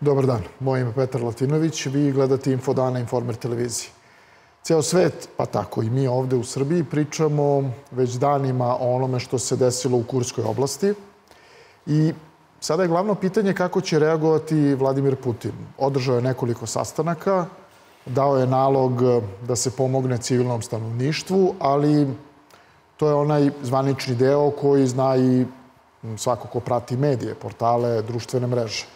Dobar dan, moje ime je Petar Latinović, vi gledate Info dana Informer televiziji. Ceo svet, pa tako i mi ovde u Srbiji, pričamo već danima o onome što se desilo u Kurskoj oblasti. I sada je glavno pitanje kako će reagovati Vladimir Putin. Održao je nekoliko sastanaka, dao je nalog da se pomogne civilnom stanovništvu, ali to je onaj zvanični deo koji zna i svako ko prati medije, portale, društvene mreže.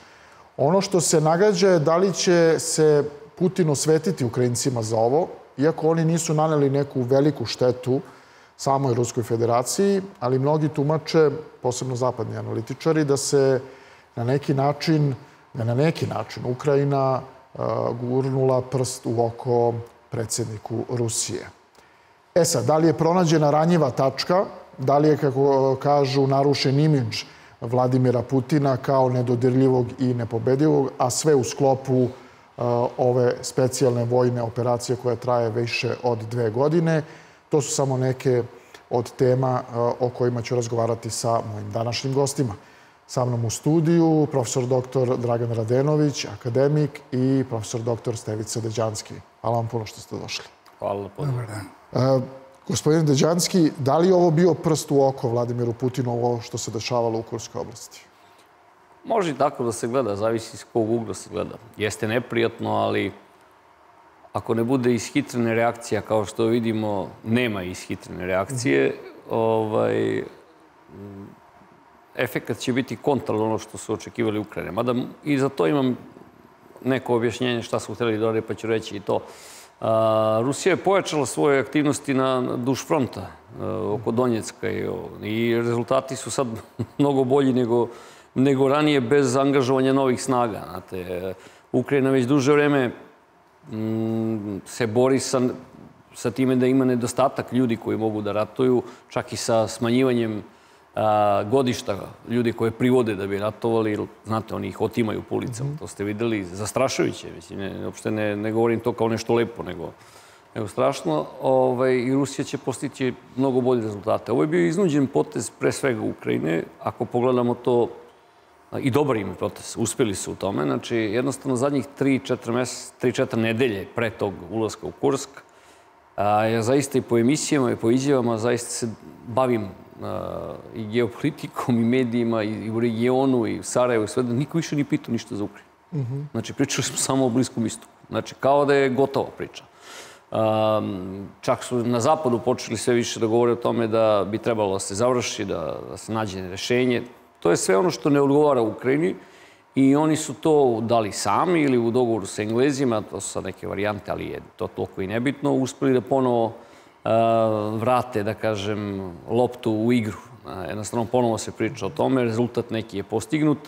Ono što se nagađa je da li će se Putin osvetiti Ukrajincima za ovo, iako oni nisu naneli neku veliku štetu samoj Ruskoj federaciji, ali mnogi tumače, posebno zapadni analitičari, da se na neki način Ukrajina gurnula prst u oko predsjedniku Rusije. E sad, da li je pronađena ranjiva tačka, da li je, kako kažu, narušen imidž Vladimira Putina kao nedodirljivog i nepobedivog, a sve u sklopu ove specijalne vojne operacije koja traje više od 2 godine. To su samo neke od tema o kojima ću razgovarati sa mojim današnjim gostima. Sa mnom u studiju profesor dr. Dragan Radenović, akademik, i profesor dr. Stevica Deđanski. Hvala vam puno što ste došli. Hvala puno. Dobar dan. Gospodin Deđanski, da li je ovo bio prst u oko Vladimiru Putinu, ovo što se dešavalo u Kurskoj oblasti? Može i tako da se gleda, zavisi iz kog ugla se gleda. Jeste neprijatno, ali ako ne bude ishitrene reakcija, kao što vidimo, nema ishitrene reakcije, efekat će biti kontra ono što su očekivali Ukrajine. Mada i za to imam neko objašnjenje šta su htjeli da pa ću reći i to. Rusija je pojačala svoje aktivnosti na duž fronta, oko Donjecka, i rezultati su sad mnogo bolji nego ranije bez angažovanja novih snaga. Ukrajina već duže vreme se bori sa time da ima nedostatak ljudi koji mogu da ratuju, čak i sa smanjivanjem godišta ljudi koje privode da bi ratovali. Znate, oni ih otimaju po ulicama, to ste videli, zastrašujuće. Uopšte ne govorim to kao nešto lepo, nego strašno. I Rusija će postići mnogo bolje rezultate. Ovo je bio iznuđen potez pre svega Ukrajine, ako pogledamo to, i dobar im je potez, uspjeli su u tome. Znači, jednostavno zadnjih 3-4 nedelje pre tog ulaska u Kursk, ja zaista i po emisijama i po izjavama zaista se bavim i geopolitikom i medijima i u regionu i u Sarajevu i sve, da niko više ni pitao ništa za Ukrajinu. Znači, pričali smo samo o Bliskom istoku. Znači, kao da je gotova priča. Čak su na zapadu počeli sve više da govore o tome da bi trebalo da se završi, da se nađe rešenje. To je sve ono što ne odgovara Ukrajini i oni su to dali sami ili u dogovoru sa Englezima, to su sad neke varijante, ali je to toliko i nebitno, uspeli da ponovo vrate, da kažem, loptu u igru. Jednostavno, ponovo se priča o tome, rezultat neki je postignut.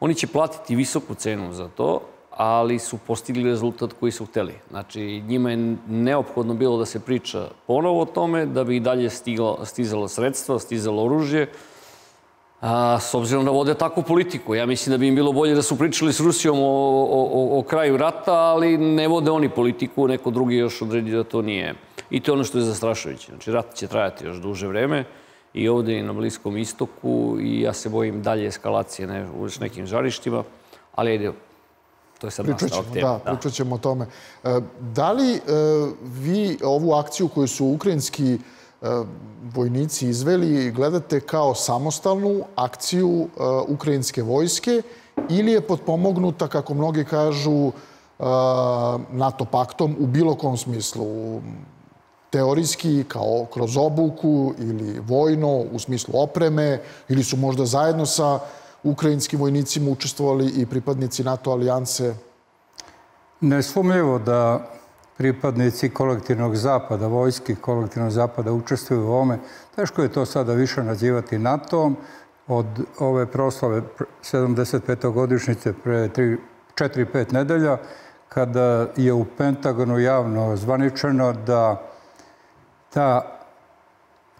Oni će platiti visoku cenu za to, ali su postigli rezultat koji su hteli. Znači, njima je neophodno bilo da se priča ponovo o tome, da bi i dalje stizalo sredstva, stizalo oružje, s obzirom da vode takvu politiku. Ja mislim da bi im bilo bolje da su pričali s Rusijom o kraju rata, ali ne vode oni politiku, neko drugi još odredi da to nije. I to je ono što je zastrašujuće. Znači, rat će trajati još duže vreme i ovdje i na Bliskom istoku, i ja se bojim dalje eskalacije u nekim žarištima, ali to je sad nastavak tema. Pričat ćemo o tome. Da li vi ovu akciju koju su ukrajinski vojnici izveli gledate kao samostalnu akciju ukrajinske vojske ili je potpomognuta, kako mnogi kažu, NATO paktom u bilo kom smislu? Teorijski, kao kroz obuku, ili vojno u smislu opreme, ili su možda zajedno sa ukrajinskim vojnicima učestvovali i pripadnici NATO alijanse? Nesumnjivo da pripadnici kolektivnog zapada, vojski kolektivnog zapada, učestvuju u ovome. Teško je to sada više nazivati NATO-om. Od ove proslave 75. godišnjice pre 4-5 nedelja, kada je u Pentagonu javno zvaničeno da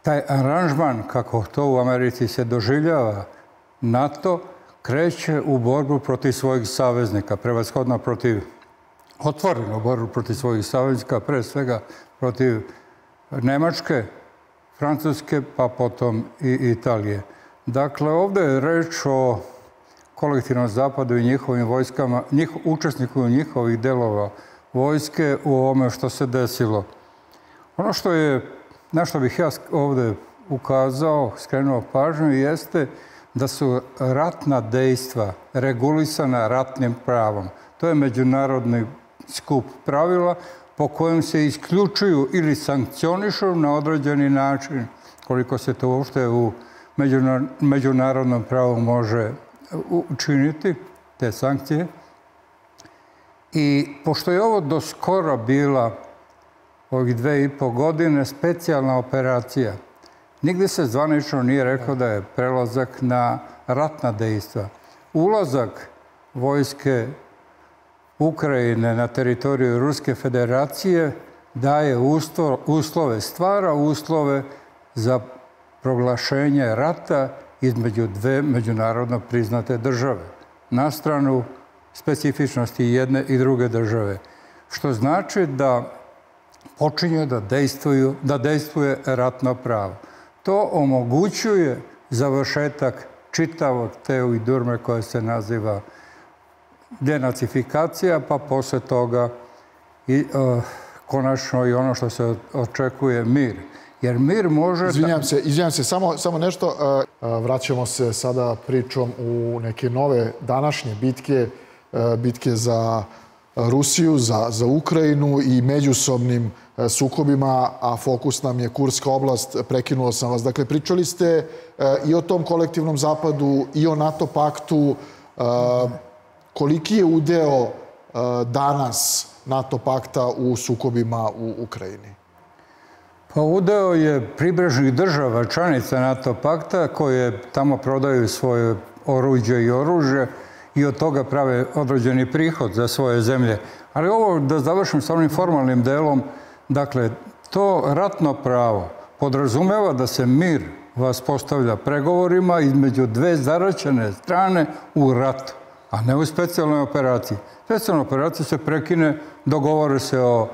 taj aranžman, kako to u Americi se doživljava, NATO kreće u borbu protiv svojih saveznika, prevashodno protiv, otvorenu borbu protiv svojih saveznika, pre svega protiv Nemačke, Francuske, pa potom i Italije. Dakle, ovdje je reč o kolektivnom zapadu i njihovim vojskama, učesnikuju njihovih delova vojske u ovome što se desilo. Ono što je, na što bih ja ovdje ukazao, skrenuo pažnju, jeste da su ratna dejstva regulisana ratnim pravom. To je međunarodni skup pravila po kojem se isključuju ili sankcionišu na određeni način, koliko se to uopšte u međunarodnom pravu može učiniti, te sankcije. I pošto je ovo do skoro bila, ovih 2,5 godine, specijalna operacija, nigdje se zvanično nije rekao da je prelazak na ratna dejstva. Ulazak vojske Ukrajine na teritoriju Ruske federacije daje uslove, stvara uslove za proglašenje rata između dve međunarodno priznate države. Na stranu specifičnosti jedne i druge države. Što znači da počinju da dejstvuje ratno pravo. To omogućuje završetak čitavog te idurme koja se naziva denacifikacija, pa posle toga i konačno i ono što se očekuje mir. Jer mir može... Izvinjam se, samo nešto. Vraćamo se sada pričom u neke nove današnje bitke za Rusiju, za Ukrajinu i međusobnim sukobima, a fokus nam je Kurska oblast, prekinuo sam vas. Dakle, pričali ste i o tom kolektivnom zapadu i o NATO paktu. Koliki je udeo danas NATO pakta u sukobima u Ukrajini? Pa udeo je pribrežnih država, članica NATO pakta, koje tamo prodaju svoje oruđe i oružje i od toga prave određeni prihod za svoje zemlje. Ali ovo, da završim sa onim formalnim delom, dakle, to ratno pravo podrazumeva da se mir vas postavlja pregovorima između dve zaraćene strane u ratu, a ne u specijalnoj operaciji. Specijalna operacija se prekine, dogovore se o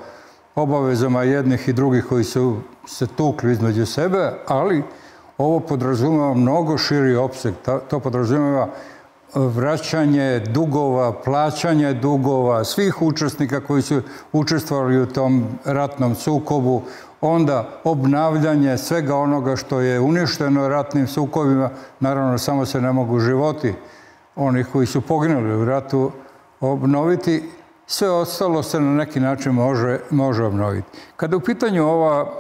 obavezama jednih i drugih koji su se tukli između sebe, ali ovo podrazumeva mnogo širi opseg. To podrazumeva vraćanje dugova, plaćanje dugova svih učesnika koji su učestvovali u tom ratnom sukobu, onda obnavljanje svega onoga što je uništeno ratnim sukobima, naravno samo se ne mogu životi onih koji su poginuli u ratu obnoviti, sve ostalo se na neki način može obnoviti. Kada je u pitanju ova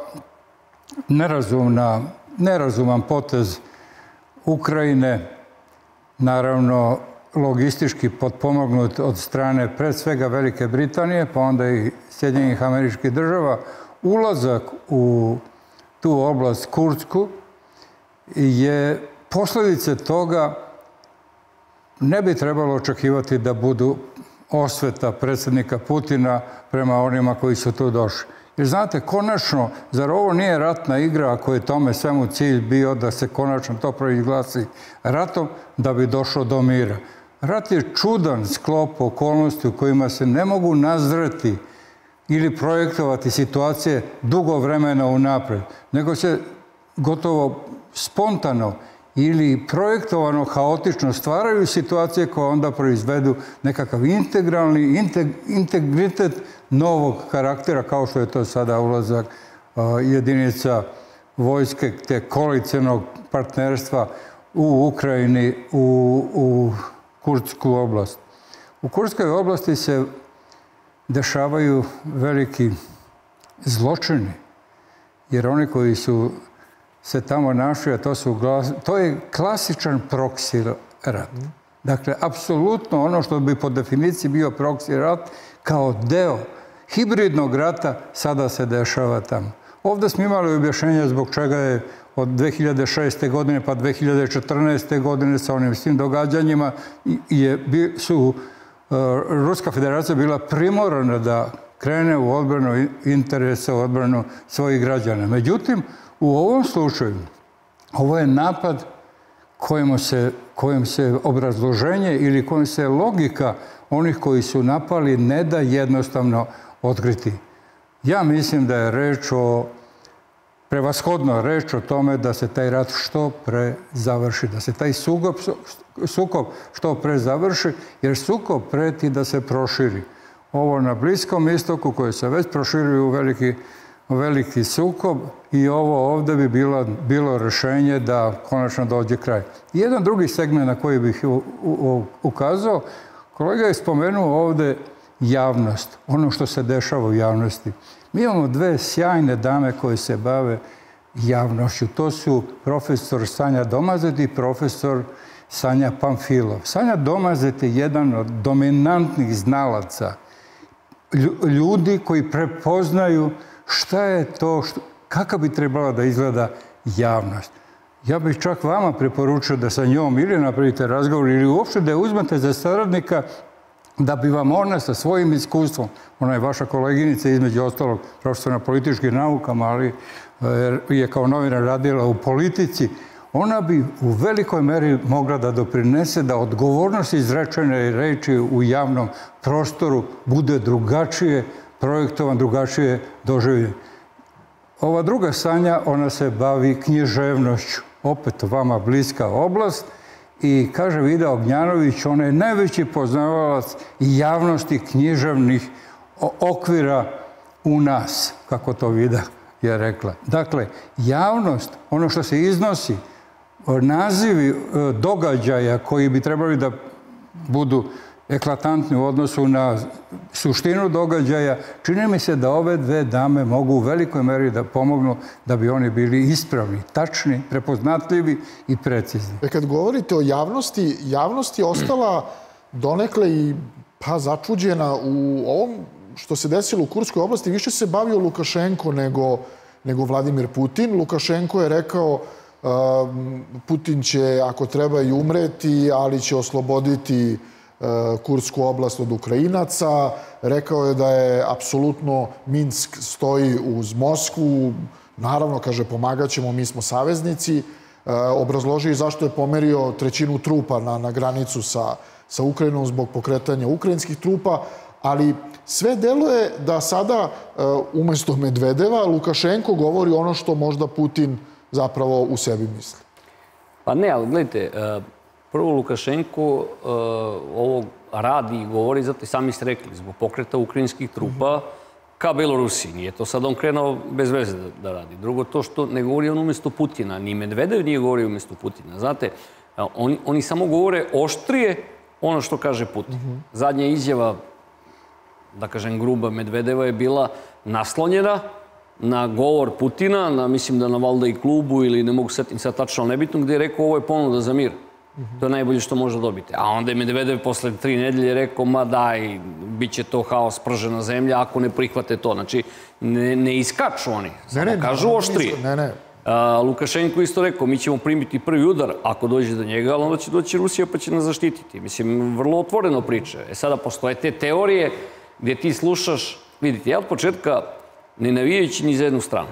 nerazuman potez Ukrajine, naravno logistički potpomognut od strane pre svega Velike Britanije, pa onda i Sjedinjenih Američkih Država, ulazak u tu oblast Kursku je posljedice toga, ne bi trebalo očekivati da budu osveta predsjednika Putina prema onima koji su tu došli. Jer znate, konačno, zar ovo nije ratna igra ako je tome svemu cilj bio da se konačno to proizglasi ratom da bi došlo do mira? Rat je čudan sklop okolnosti u kojima se ne mogu nazreti ili projektovati situacije dugo vremena unapred, nego se gotovo spontano ili projektovano haotično stvaraju situacije koje onda proizvedu nekakav integralni integritet novog karaktera, kao što je to sada ulazak jedinica vojske, te koalicionog partnerstva u Ukrajini, u Kursku oblast. U Kurskoj oblasti se dešavaju veliki zločini, jer oni koji su se tamo našli, a to je klasičan proksi rat. Dakle, apsolutno ono što bi po definiciji bio proksi rat kao deo hibridnog rata sada se dešava tamo. Ovdje smo imali objašnjenje zbog čega je od 2006. godine pa 2014. godine sa onim svim događanjima Ruska federacija bila primorana da krene u odbranu interesa, u odbranu svojih građana. Međutim, u ovom slučaju, ovo je napad kojem se obrazloženje ili kojem se logika onih koji su napali ne da jednostavno otkriti. Ja mislim da je reč o prevashodno reč o tome da se taj rat što pre završi, da se taj sukob što pre završi, jer sukob preti da se proširi. Ovo na Bliskom istoku koje se već proširuju u veliki sukob i ovo ovdje bi bilo rješenje da konačno dođe kraj. Jedan drugi segment na koji bih ukazao, kolega je spomenuo ovdje javnost, ono što se dešava u javnosti. Mi imamo dve sjajne dame koje se bave javnošću. To su profesor Sanja Domazet i profesor Sanja Pamfilov. Sanja Domazet je jedan od dominantnih znalaca, ljudi koji prepoznaju šta je to, kako bi trebala da izgleda javnost. Ja bih čak vama preporučio da sa njom ili napravite razgovor ili uopšte da je uzmete za saradnika da bi vam ona sa svojim iskustvom, ona je vaša koleginica između ostalog profesora na političkim naukama, ali je kao novinar radila u politici, ona bi u velikoj meri mogla da doprinese da odgovornost izrečene reči u javnom prostoru bude drugačije projektovan, drugačije doživljen. Ova druga Sanja, ona se bavi književnošću, opet vama bliska oblast, i kaže Vida Ognjanović, ona je najveći poznavalac javnosti književnih okvira u nas, kako to Vida je rekla. Dakle, javnost, ono što se iznosi, nazivi događaja koji bi trebali da budu eklatantni u odnosu na suštinu događaja, čini mi se da ove dve dame mogu u velikoj meri da pomognu da bi oni bili ispravni, tačni, prepoznatljivi i precizni. Kad govorite o javnosti, javnost je ostala donekle i začuđena u ovom što se desilo u Kurskoj oblasti. Više se bavio Lukašenko nego Vladimir Putin. Lukašenko je rekao Putin će, ako treba, i umreti, ali će osloboditi Kursku oblast od Ukrajinaca. Rekao je da je apsolutno Minsk stoji uz Moskvu. Naravno, kaže, pomagat ćemo, mi smo saveznici. Obrazložio i zašto je pomerio trećinu trupa na granicu sa Ukrajinom zbog pokretanja ukrajinskih trupa. Ali sve deluje da sada, umjesto Medvedeva, Lukašenko govori ono što možda Putin zapravo u sebi misli. Pa ne, ali gledajte, prvo, Lukašenko ovo radi i govori, zato i sami ste rekli, zbog pokreta ukrajinskih trupa ka Belorusiji. Nije to sad on krenuo bez veze da radi. Drugo, to što ne govori on umjesto Putina. Ni Medvedev nije govorio umjesto Putina. Znate, oni samo govore oštrije ono što kaže Putin. Zadnja izjava, da kažem gruba, Medvedeva je bila naslonjena na govor Putina, mislim da na valjda i klubu ili ne mogu setim sad tačno, ali nebitno, gdje je rekao ovo je ponuda za mir. To je najbolje što može dobiti. A onda je Medvedev posle 3 nedelje rekao, ma daj, bit će to haos, pržena zemlja, ako ne prihvate to. Znači, ne iskaču oni. Kažu oštrije. Lukašenko isto rekao, mi ćemo primiti prvi udar ako dođe do njega, ali onda će doći Rusija pa će nas zaštititi. Mislim, vrlo otvoreno priče. Sada postoje te teorije gdje ti slušaš, vidite, ja od početka ne navijajući ni za jednu stranu.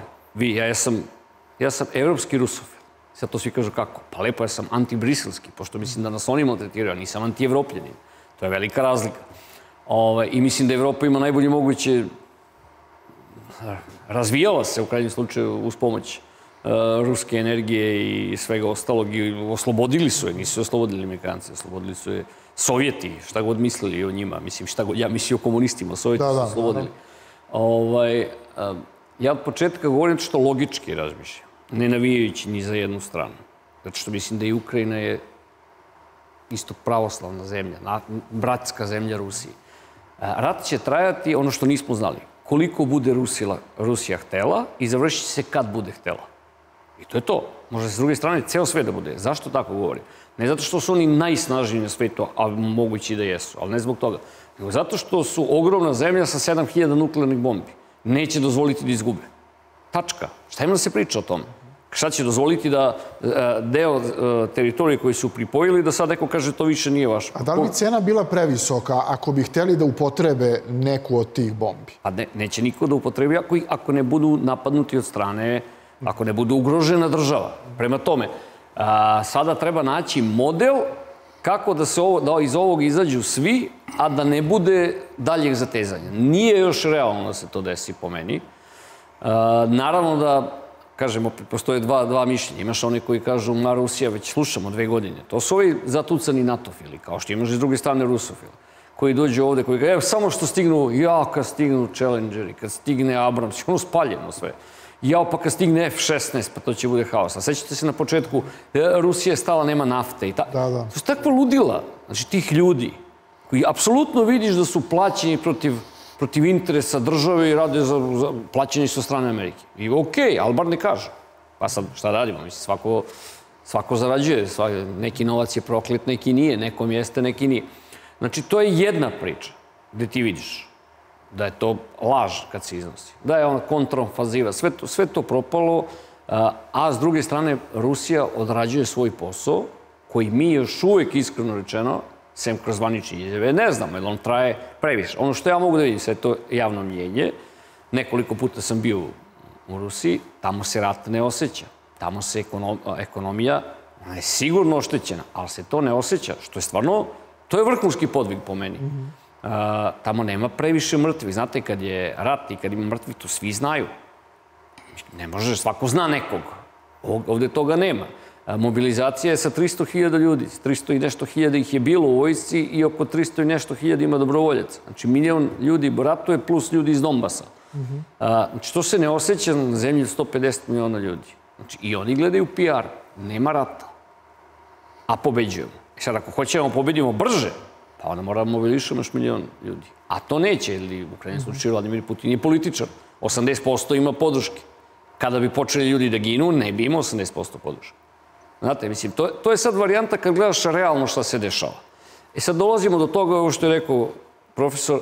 Ja sam evropski Rusov. Sad to svi kažu kako? Pa lepo, ja sam anti-briselski, pošto mislim da nas oni maltretiraju, a nisam anti-evropljanin. To je velika razlika. I mislim da Evropa ima najbolje moguće... Razvijala se, u krajnjem slučaju, uz pomoć ruske energije i svega ostalog. I oslobodili su je, nisu oslobodili Amerikanci, oslobodili su je Sovjeti, šta god mislili o njima. Mislim, šta god, ja mislim o komunistima, Sovjeti su oslobodili. Ja od početka govorim što logički razmišljam, ne navijajući ni za jednu stranu. Zato što mislim da i Ukrajina je isto pravoslavna zemlja, bratska zemlja Rusiji. Rat će trajati ono što nismo znali. Koliko bude Rusija htela i završit će se kad bude htela. I to je to. Može s druge strane ceo sve da bude. Zašto tako govorim? Ne zato što su oni najsnažniji na svetu, a mogući da jesu, ali ne zbog toga. Nego zato što su ogromna zemlja sa 7000 nuklearnih bombi. Neće dozvoliti da izgube. Tačka. Šta ima da se priča o tome? Šta će dozvoliti da deo teritorije koji su pripojili, da sad neko kaže to više nije vaša? A da li bi cena bila previsoka ako bi hteli da upotrebe neku od tih bombi? Pa neće niko da upotrebi ako ne budu napadnuti od strane, ako ne budu ugrožena država. Prema tome, sada treba naći model kako da iz ovog izađu svi, a da ne bude daljeg zatezanja. Nije još realno da se to desi po meni. Naravno da kažemo, postoje dva mišljenja. Imaš one koji kažu, ma Rusija, već slušamo 2 godine. To su ovi zatucani natofili, kao što imaš iz druge strane rusofili, koji dođu ovde, koji kaže, evo, samo što stignu, kad stignu Challengeri, kad stigne Abrams, ono spaljeno sve. Pa kad stigne F-16, pa to će bude haos. A sećate se na početku, Rusija je stala, nema nafte. To su takva ludila, znači tih ljudi, koji apsolutno vidiš da su plaćeni protiv interesa države i rade za plaćenje sa strane Amerike. I okej, ali bar ne kažu. Pa sad šta radimo? Svako zarađuje, neki novac je proklet, neki nije, nekom jeste, neki nije. Znači, to je jedna priča gde ti vidiš da je to laž kad se iznosi. Da je ona kontrafaziva. Sve to propalo, a s druge strane Rusija odrađuje svoj posao koji mi još uvek, iskreno rečeno, sem kroz zvanične izjave, ne znamo, jer on traje previše. Ono što ja mogu da vidim, sve to javno mnjenje, nekoliko puta sam bio u Rusiji, tamo se rat ne osjeća. Tamo se ekonomija, ona je sigurno oštećena, ali se to ne osjeća, što je stvarno, to je vrhunski podvig po meni. Tamo nema previše mrtvi. Znate, kad je rat i kad ima mrtvi, to svi znaju. Ne može, svako zna nekog. Ovde toga nema. Mobilizacija je sa 300.000 ljudi. 300 i nešto hiljada ih je bilo u vojsci i oko 300 i nešto hiljada ima dobrovoljaca. Znači, milion ljudi ratuje plus ljudi iz Donbasa. Znači, to se ne osjeća na zemlji 150 miliona ljudi. Znači, i oni gledaju PR. Nema rata. A pobeđujemo. I sad, ako hoćemo pobedimo brže, pa onda moramo mobilišati još milion ljudi. A to neće, ili u krajnjem slučaju Vladimir Putin je političar. 80% ima podrške. Kada bi počeli ljudi da ginu, ne bi imao 80% podrške. Znate, mislim, to je sad varijanta kad gledaš realno šta se dešava. I sad dolazimo do toga, ovo što je rekao profesor,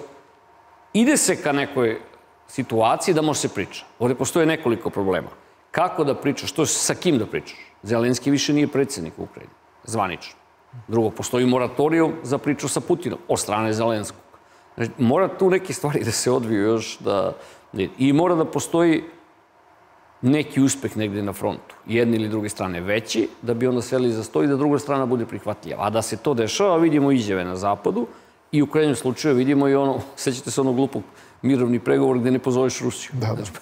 ide se ka nekoj situaciji da može se priča. Ovde postoje nekoliko problema. Kako da pričaš, sa kim da pričaš? Zelenski više nije predsjednik Ukrajine, zvanično. Drugo, postoji moratorijum za priču sa Putinom, od strane Zelenskog. Mora tu neke stvari da se odviju još. I mora da postoji neki uspeh negde na frontu. Jedne ili druge strane veći, da bi onda seli za sto i da druga strana bude prihvatljava. A da se to dešava, vidimo izjave na zapadu i u krajnjem slučaju vidimo i ono, sećate se ono glupog, mirovni pregovor gde ne pozoveš Rusiju.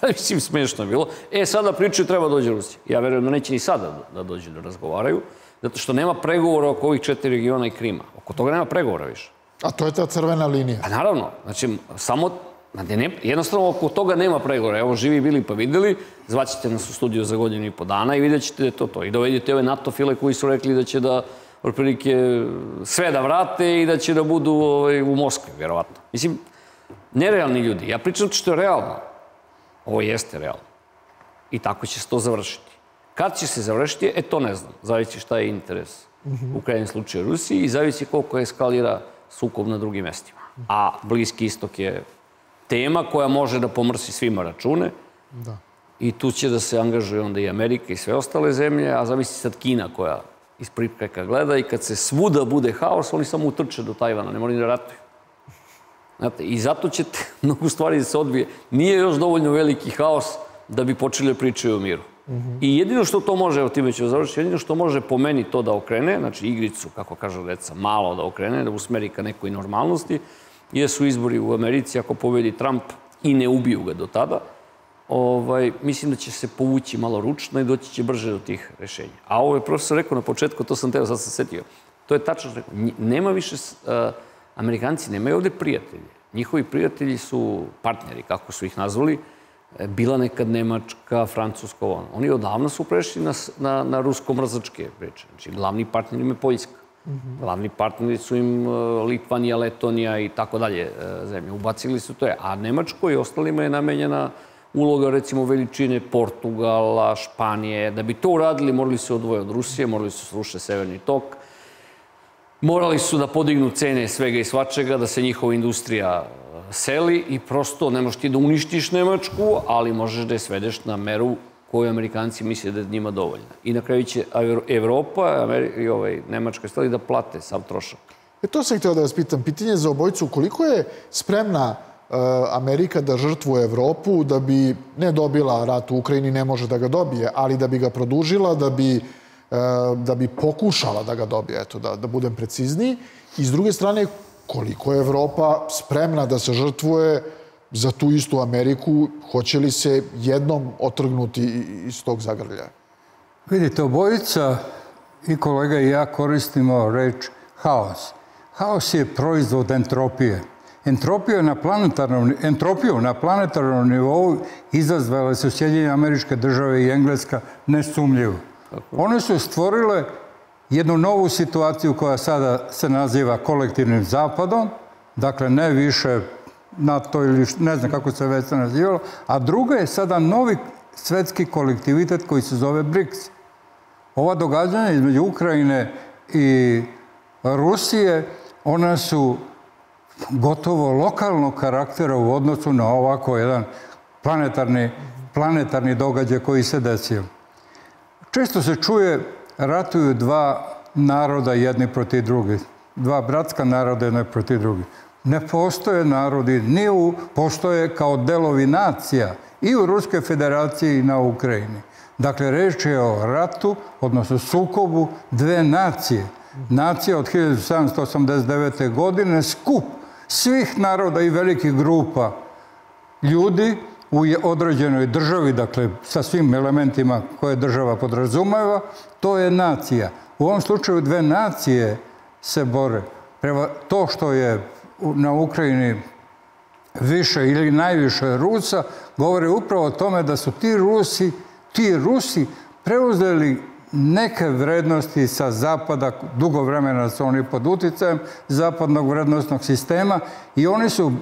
Mislim, smešno je bilo. Sada pričaju, treba dođe Rusija. Ja verujem da neće ni sada da dođe da razgovaraju. Zato što nema pregovora oko ovih 4 regiona i Krima. Oko toga nema pregovora više. A to je ta crvena linija? Pa naravno. Znači, jednostavno oko toga nema pregovora. Evo, živi bili pa videli, zvaćete nas u studiju za 1,5 dana i vidjet ćete da je to. I dovedite ove NATO file koji su rekli da će da otprilike sve da vrate i da će da budu u Moskvi, vjerovatno. Mislim, nerealni ljudi. Ja pričam što je realno. Ovo jeste realno. I tako će se to završiti. Kad će se završiti, to ne znam. Zavisi šta je interes u krajnjem slučaju Rusiji i zavisi koliko eskalira sukob na drugim mestima. A Bliski istok je tema koja može da pomrsi svima račune i tu će da se angažuje onda i Amerika i sve ostale zemlje, a zavisi sad Kina koja iz pripreka gleda i kad se svuda bude haos, oni samo utrče do Tajvana, ne moraju da ratuju. I zato će mnogo stvari da se odbije. Nije još dovoljno veliki haos da bi počeli pričaju o miru. I jedino što to može, evo time ćemo završiti, jedino što može po meni to da okrene, znači igricu, kako kažu deca, malo da okrene, da usmeri ka nekoj normalnosti, jesu izbori u Americi, ako pobedi Trump i ne ubiju ga do tada, mislim da će se povući malo ručno i doći će brže do tih rešenja. A ovo je profesor rekao na početku, to sam teo, sad sam setio, to je tačno rekao, nema više, Amerikanci nemaju ovde prijatelji. Njihovi prijatelji su partneri, kako su ih nazvali, bila nekad Nemačka, Francuska, ono. Oni odavno su prešli na rusko-mrzačke priče. Znači, glavni partner im je Poljska. Glavni partneri su im Litvanija, Letonija i tako dalje zemlje. Ubacili su to je. A Nemačko i ostalima je namenjena uloga, recimo, veličine Portugala, Španije. Da bi to uradili, morali se odvoje od Rusije, morali su srušiti Severni tok. Morali su da podignu cene svega i svačega, da se njihova industrija seli i prosto ne možeš ti da uništiš Nemačku, ali možeš da je svedeš na meru koju Amerikanci misle da je njima dovoljna. I na kraju će Evropa i Nemačka stali da plate sav trošak. To sam htio da vas pitam. Pitanje za obojicu. Koliko je spremna Amerika da žrtvuje Evropu da bi ne dobila rat u Ukrajini, ne može da ga dobije, ali da bi ga produžila, da bi pokušala da ga dobije, da budem precizniji. I s druge strane, koliko je Evropa spremna da se žrtvuje za tu istu Ameriku, hoće li se jednom otrgnuti iz tog zagrljaja? Vidite, obojica i kolega i ja koristimo reč haos. Haos je proizvod entropije. Entropiju na planetarnom nivou izazvale su Sjedinjene Američke Države i Engleska nesumljivo. One su stvorile jednu novu situaciju koja sada se naziva kolektivnim zapadom, dakle ne više NATO ili ne znam kako se već nazivalo, a druga je sada novi svetski kolektivitet koji se zove BRICS. Ova događanja između Ukrajine i Rusije, ona su gotovo lokalnog karaktera u odnosu na ovako jedan planetarni događaj koji se desio. Često se čuje, ratuju dva naroda jedni proti drugi. Dva bratska naroda jedni proti drugi. Ne postoje narodi, postoje kao delovi nacija i u Ruskoj federaciji i na Ukrajini. Dakle, reč je o ratu, odnosno sukobu dve nacije. Nacija od 1789. godine, skup svih naroda i velikih grupa ljudi u određenoj državi, dakle sa svim elementima koje država podrazumeva, to je nacija. U ovom slučaju dve nacije se bore. To što je na Ukrajini više ili najviše Rusa, govori upravo o tome da su ti Rusi preuzeli neke vrednosti sa Zapada, dugo vremena su oni pod uticajem zapadnog vrednostnog sistema i oni su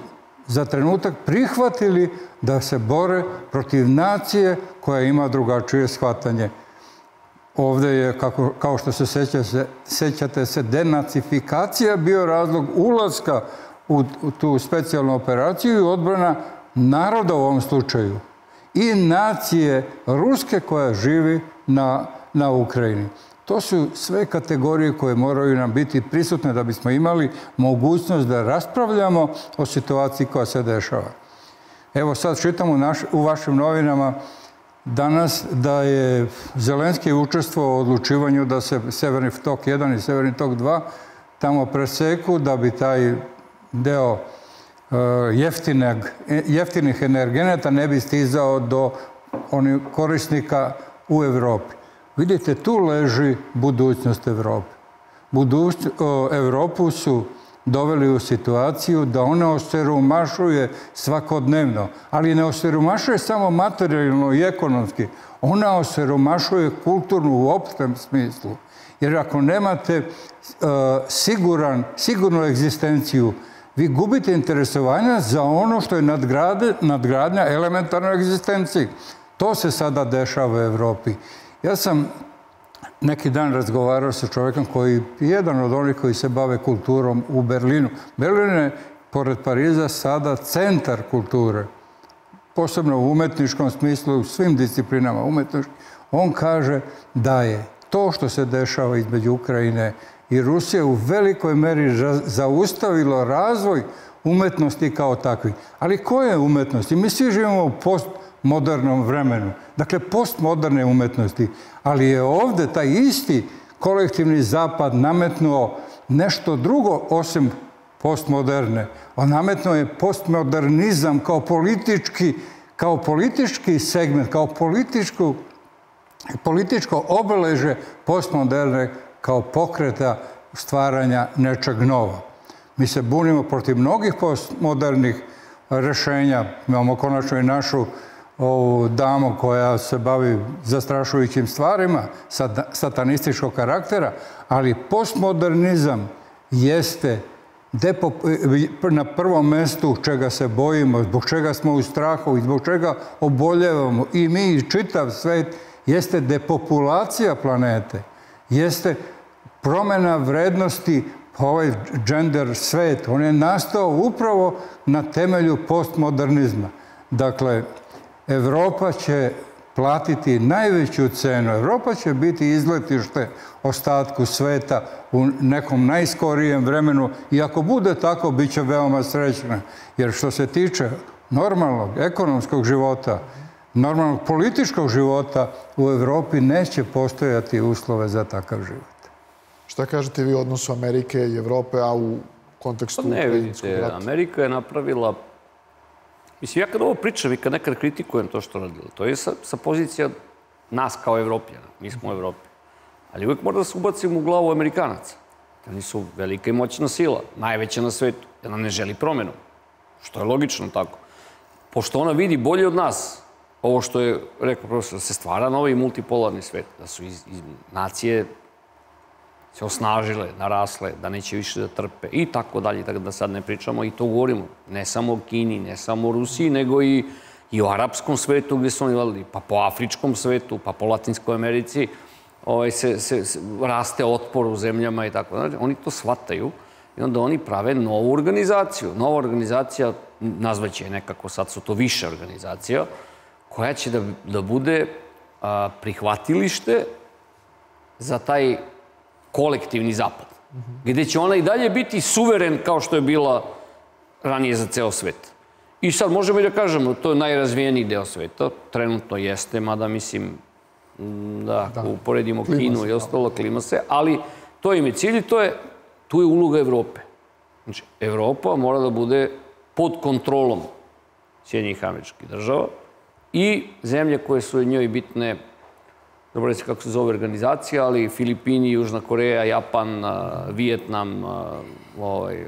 za trenutak prihvatili da se bore protiv nacije koja ima drugačije shvatanje. Ovdje je, kao što se sećate se, denacifikacija bio razlog ulaska u tu specijalnu operaciju i odbrana naroda u ovom slučaju i nacije ruske koja živi na Ukrajini. To su sve kategorije koje moraju nam biti prisutne da bismo imali mogućnost da raspravljamo o situaciji koja se dešava. Evo sad čitam u vašim novinama danas da je Zelenski učestvovao u odlučivanju da se Severni tok 1 i Severni tok 2 tamo preseku da bi taj deo jeftinih energenata ne bi stizao do onih korisnika u Evropi. Vidite, tu leži budućnost Evrope. Evropu su doveli u situaciju da ona osiromašuje svakodnevno, ali ne osiromašuje samo materijalno i ekonomski, ona osiromašuje kulturnu u opštem smislu. Jer ako nemate sigurnu egzistenciju, vi gubite interesovanja za ono što je nadgradnja elementarnoj egzistenciji. To se sada dešava u Evropi. Ja sam neki dan razgovarao sa čovjekom koji je jedan od onih koji se bave kulturom u Berlinu. Berlin je, pored Pariza, sada centar kulture, posebno u umetničkom smislu, u svim disciplinama umetničkih. On kaže da je to što se dešava između Ukrajine i Rusije u velikoj meri zaustavilo razvoj umetnosti kao takvi. Ali koje umetnosti? Mi svi živimo u postmodernom vremenu. Dakle, postmoderne umetnosti. Ali je ovdje taj isti kolektivni zapad nametnuo nešto drugo osim postmoderne. On nametnuo je postmodernizam kao politički segment, kao političko obeleže postmoderne kao pokreta stvaranja nečeg nova. Mi se bunimo protiv mnogih postmodernih rješenja. Imamo konačno i našu damu koja se bavi zastrašujućim stvarima, satanističkog karaktera, ali postmodernizam jeste na prvom mestu čega se bojimo, zbog čega smo u strahu i zbog čega oboljevamo i mi i čitav svet, jeste depopulacija planete, jeste promjena vrednosti. Ovaj gender svet, on je nastao upravo na temelju postmodernizma. Dakle, Evropa će platiti najveću cenu. Evropa će biti izletište ostatku sveta u nekom najskorijem vremenu. I ako bude tako, bit će veoma srećna. Jer što se tiče normalnog ekonomskog života, normalnog političkog života, u Evropi neće postojati uslove za takav život. Šta kažete vi o odnosu Amerike i Evrope, a u kontekstu ukrajinskog rata? Ne, vidite, Amerika je napravila Mislim, ja kad ovo pričam i kad nekad kritikujem to što radilo, to je sa pozicija nas kao Evropljana. Mi smo u Evropi. Ali uvijek mora da se ubacimo u glavu Amerikanaca. Oni su velika i moćna sila, najveća na svetu. Ona ne želi promenu, što je logično tako. Pošto ona vidi bolje od nas, ovo što je rekao profesor, da se stvara novi multipolarni svet, da su nacije se osnažile, narasle, da neće više da trpe i tako dalje, tako da sad ne pričamo i to govorimo. Ne samo o Kini, ne samo o Rusiji, nego i o arapskom svetu gde su oni vladali, pa po afričkom svetu, pa po Latinskoj Americi, raste otpor u zemljama i tako dalje. Oni to shvataju i onda oni prave novu organizaciju. Nova organizacija, nazvaće je nekako, sad su to više organizacija, koja će da bude prihvatilište za taj kolektivni zapad, gde će ona i dalje biti suveren kao što je bila ranije za ceo svet. I sad možemo i da kažemo, to je najrazvijeniji deo sveta, trenutno jeste, mada mislim da ako uporedimo Kinu i ostalo, klima se, ali to im je cilj i tu je uloga Evrope. Znači, Evropa mora da bude pod kontrolom SAD-a i zemlje koje su njoj bitne, dobro reći kako se zove organizacija, ali Filipini, Južna Koreja, Japan, Vijetnam,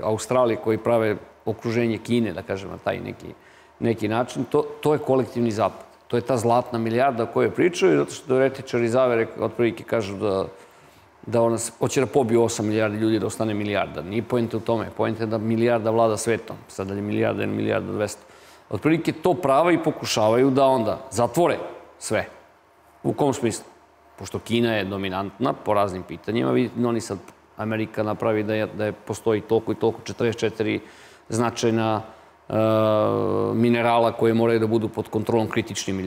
Australija koji prave okruženje Kine, da kažem na taj neki način, to je kolektivni zapad. To je ta zlatna milijarda o kojoj pričaju, zato što teoretičari zavere otprilike kažu da ona hoće da pobiju 8 milijardi ljudi, da ostane milijarda. Nije poenta u tome, poenta je da milijarda vlada svetom. Sada je milijarda, 1 milijarda, 200. Otprilike to prava i pokušavaju da onda zatvore sve. U kom smislu? Pošto Kina je dominantna po raznim pitanjima, vidite, oni sad, Amerika napravi da postoji toliko i toliko, 44 značajna minerala koje moraju da budu pod kontrolom kritičnim.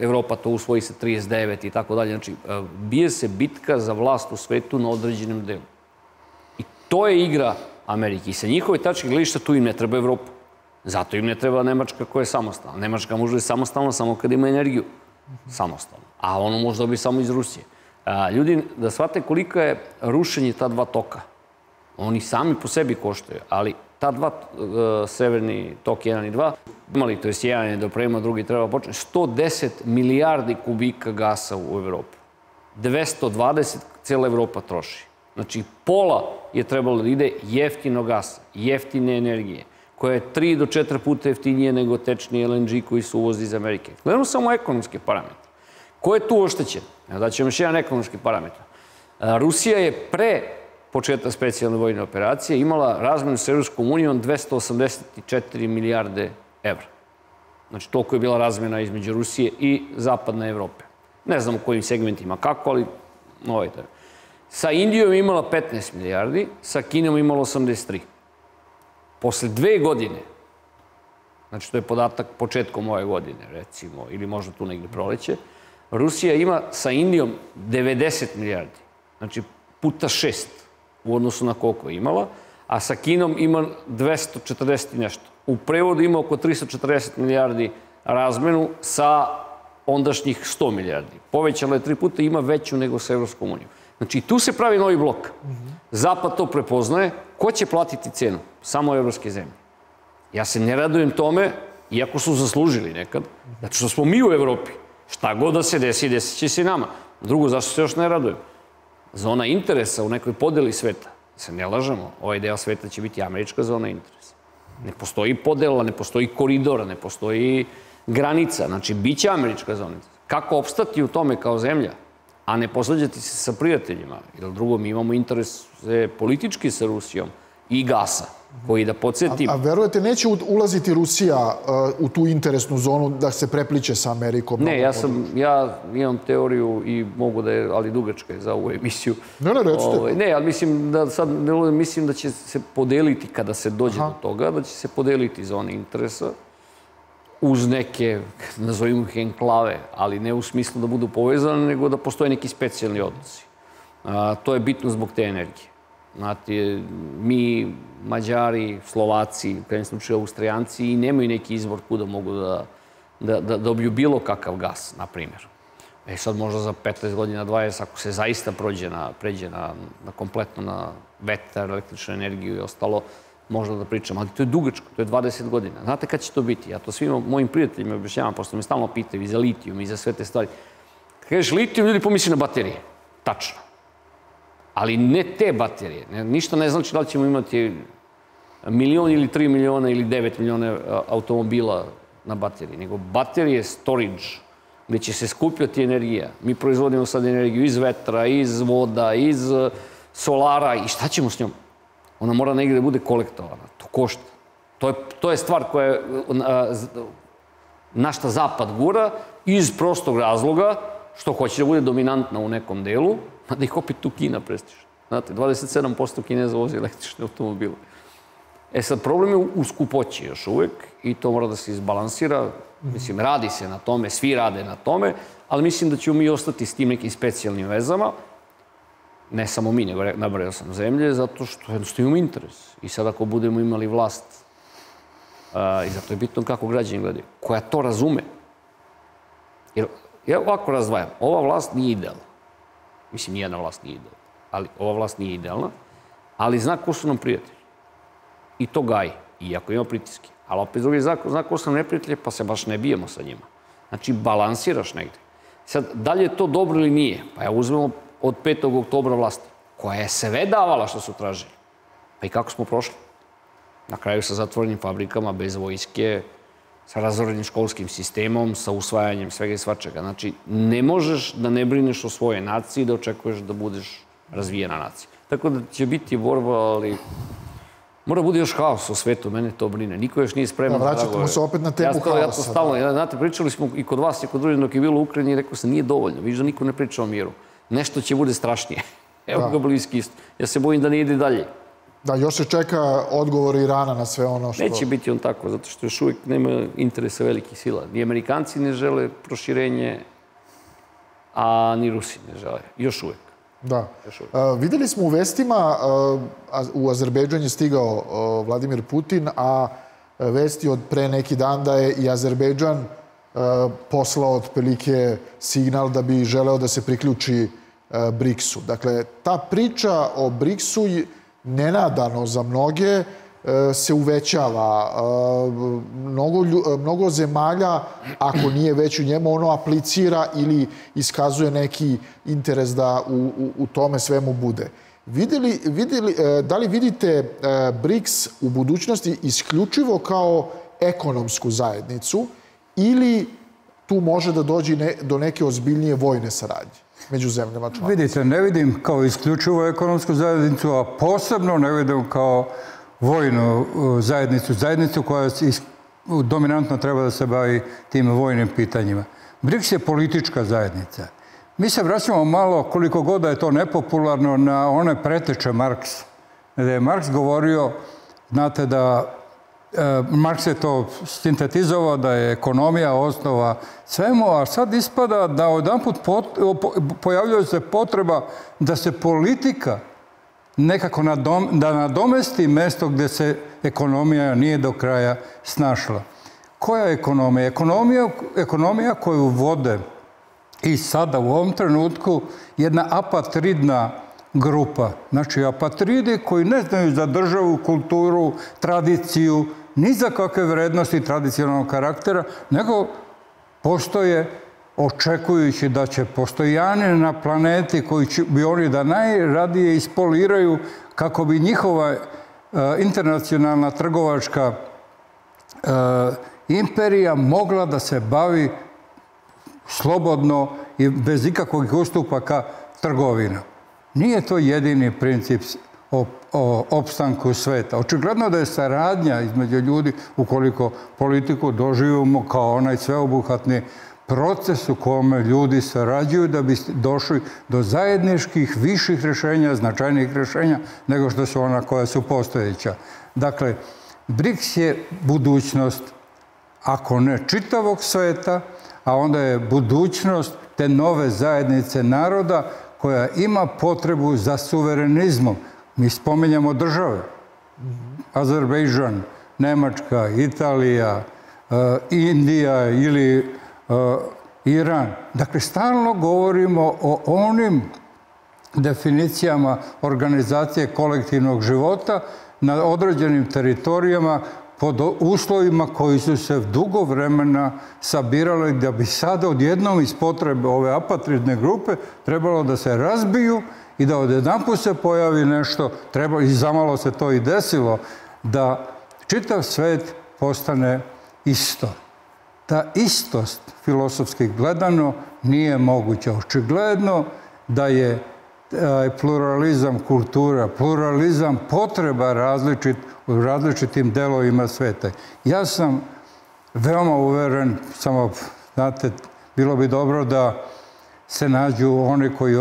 Evropa to usvoji se 39 i tako dalje. Znači, bije se bitka za vlast u svetu na određenom delu. I to je igra Amerike. I sa njihove tačke gledišta tu im ne treba Evropa. Zato im ne treba Nemačka koja je samostalna. Nemačka može da je samostalna samo kada ima energiju. Samostalno. A ono može da bi samo iz Rusije. Ljudi, da shvate koliko je rušenje ta dva toka. Oni sami po sebi koštaju, ali ta dva, severni tok 1 i 2, imali, to je jedan je doprema, drugi treba počne, 110 milijardi kubika gasa u Evropu. 220 cijela Evropa troši. Znači, pola je trebalo da ide jeftino gasa, jeftine energije, koja je 3 do 4 puta jeftinije nego tečni LNG koji se uvozi iz Amerike. Gledamo samo ekonomske parametre. Ko je tu oštećen? Da ćemo još jedan ekonomski parametar. Rusija je pre početka specijalne vojne operacije imala razmenu s Evropskom unijom 284 milijarde evra. Znači, toliko je bila razmena između Rusije i Zapadne Evrope. Ne znam u kojim segmentima kako, ali ovo je tako. Sa Indijom je imala 15 milijardi, sa Kinom je imala 83. Posle 2 godine, znači to je podatak početkom ove godine, recimo, ili možda tu negdje proleće, Rusija ima sa Indijom 90 milijardi, znači puta 6 u odnosu na koliko je imala, a sa Kinom ima 240 i nešto. U prevodu ima oko 340 milijardi razmenu sa ondašnjih 100 milijardi. Povećala je 3 puta i ima veću nego sa Evropskom unijom. Znači, tu se pravi novi blok. Zapad to prepoznaje. Ko će platiti cenu? Samo evropske zemlje. Ja se ne radujem tome, iako su zaslužili nekad, zato što smo mi u Evropi. Šta god da se desi, desit će se i nama. Drugo, zašto se još ne radujem? Zona interesa u nekoj podeli sveta. Se ne lažemo, ovaj deo sveta će biti američka zona interesa. Ne postoji podela, ne postoji koridora, ne postoji granica. Znači, bit će američka zona interesa. Kako opstati u tome kao zemlja? A ne posvađati se sa prijateljima. Jer drugo, mi imamo interes politički sa Rusijom i gasa, koji da podsjetim... A verujete, neće ulaziti Rusija u tu interesnu zonu da se prepliče sa Amerikom? Ne, ja imam teoriju i mogu da je, ali dugačka je za ovu emisiju. Ne, recite. Ne, ali mislim da će se podeliti, kada se dođe do toga, da će se podeliti zone interesa uz neke, nazovimo ih enklave, ali ne u smislu da budu povezane, nego da postoje neki specijalni odnosi. To je bitno zbog te energije. Znate, mi, Mađari, Slovaci, u krajnjem slučaju Austrijanci, i nemaju neki izvor kuda mogu da dobiju bilo kakav gas, na primjer. E sad možda za 15 godina, 20, ako se zaista pređe kompletno na vetar, električnu energiju i ostalo, možda da pričamo, ali to je dugačko, to je 20 godina. Znate kada će to biti? Ja to svima mojim prijateljima objašnjavam, pošto me stalno pitaju i za litijum i za sve te stvari. Kada kažeš litijum, ljudi pomisli na baterije. Tačno. Ali ne te baterije. Ništa ne znači da li ćemo imati milion ili 3 miliona ili 9 miliona automobila na bateriji, nego baterije storage, gde će se skupljati energija. Mi proizvodimo sad energiju iz vetra, iz voda, iz solara i šta ćemo s njom? Ona mora negdje da bude kolektovana. To košta. To je stvar koja je na šta Zapad gura iz prostog razloga što hoće da bude dominantna u nekom delu, a da ih opet tu Kina prestiže. Znate, 27% Kineza vozi električne automobile. E sad, problem je u skupoći još uvek i to mora da se izbalansira. Mislim, radi se na tome, svi rade na tome, ali mislim da ćemo mi ostati s tim nekim specijalnim vezama. Ne samo mi, nego nabrojao sam zemlje, zato što imamo interes. I sad ako budemo imali vlast, i zato je bitno kako građani gledaju, koja to razume. Jer ja ovako razdvajam, ova vlast nije idealna. Mislim, nijedna vlast nije idealna. Ali ova vlast nije idealna, ali zna ko su nam prijatelji. I to gaji, iako ima pritiske. Ali opet drugi zna ko su nam neprijatelje, pa se baš ne bijemo sa njima. Znači, balansiraš negde. Sad, da li je to dobro ili nije? Pa ja uzmemo od 5. oktobra vlasti, koja je sve davala što su tražili. Pa i kako smo prošli? Na kraju sa zatvorenim fabrikama, bez vojske, sa razorenim školskim sistemom, sa usvajanjem svega i svačega. Znači, ne možeš da ne brineš o svojoj naciji, da očekuješ da budeš razvijena nacija. Tako da će biti borba, ali mora bude još haos u svetu, mene to brine. Niko još nije spreman. Vraćamo se opet na temu haosa. Znate, pričali smo i kod vas i kod drugih, dok je bilo u Ukrajini, i rekao sam, nije dovoljno. Viš da niko ne priča o miru. Nešto će bude strašnije. Evo ga Bliski istok. Ja se bojim da ne ide dalje. Da, još se čeka odgovor Irana na sve ono što... Neće biti on tako, zato što još uvijek nema interesa velikih sila. Ni Amerikanci ne žele proširenje, a ni Rusi ne žele. Još uvijek. Da. Videli smo u vestima, u Azerbejdžan je stigao Vladimir Putin, a vesti od pre neki dan da je i Azerbejdžan poslao otprilike signal da bi želeo da se priključi BRICS-u. Dakle, ta priča o BRICS-u, nenadano za mnoge, se uvećava. Mnogo zemalja, ako nije već u njemu, ono aplicira ili iskazuje neki interes da u tome svemu bude. Da li vidite BRICS u budućnosti isključivo kao ekonomsku zajednicu ili tu može da dođe do neke ozbiljnije vojne saradnje među zemljama članicama? Vidite, ne vidim kao isključivo ekonomsku zajednicu, a posebno ne vidim kao vojnu zajednicu, zajednicu koja dominantno treba da se bavi tim vojnim pitanjima. BRICS je politička zajednica. Mi se vraćamo malo, koliko god da je to nepopularno, na one preteče Marksa. Da je Marks govorio, znate da Marks je to sintetizovao, da je ekonomija osnova svemu, a sad ispada da odjedanput pojavljuje se potreba da se politika nekako da nadomesti mesto gdje se ekonomija nije do kraja snašla. Koja je ekonomija? Ekonomija koju vode i sada u ovom trenutku jedna apatridna grupa. Znači apatridi koji ne znaju za državu, kulturu, tradiciju, ni za kakve vrednosti tradicionalnog karaktera, nego postoje očekujući da će postojanje na planeti koji bi oni da najradije ispoliraju kako bi njihova internacionalna trgovačka imperija mogla da se bavi slobodno i bez ikakvog ustupaka trgovina. Nije to jedini princip o opstanku sveta. Očigledno da je saradnja između ljudi, ukoliko politiku doživimo kao onaj sveobuhvatni proces u kome ljudi sarađuju da bi došli do zajedničkih, viših rješenja, značajnijih rješenja nego što su ona koja su postojeća. Dakle, BRICS je budućnost, ako ne čitavog sveta, a onda je budućnost te nove zajednice naroda koja ima potrebu za suverenizmom. Mi spominjamo države. Azerbejdžan, Nemačka, Italija, Indija ili Iran. Dakle, stalno govorimo o onim definicijama organizacije kolektivnog života na određenim teritorijama pod uslovima koji su se dugo vremena sabirali da bi sada odjednom iz potrebe ove apatridne grupe trebalo da se razbiju i da odjedanput se pojavi nešto, i zamalo se to i desilo, da čitav svet postane isto. Ta istost, filosofski gledano, nije moguća. Očigledno da je pluralizam kultura, pluralizam potreba u različitim delovima sveta. Ja sam veoma uveren, samo, znate, bilo bi dobro da se nađu oni koji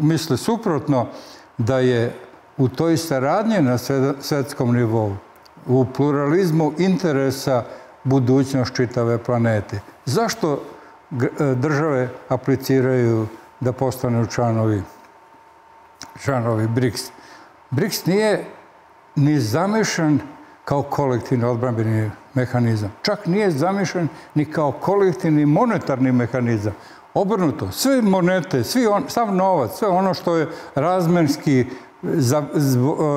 misle suprotno, da je u toj saradnji na svetskom nivou, u pluralizmu interesa budućnost čitave planete. Zašto države apliciraju da postanu članovi BRICS? BRICS nije ni zamišljen kao kolektivni odbrambeni mehanizam. Čak nije zamišljen ni kao kolektivni monetarni mehanizam. Obrnuto, sve monete, sav novac, sve ono što je razmenski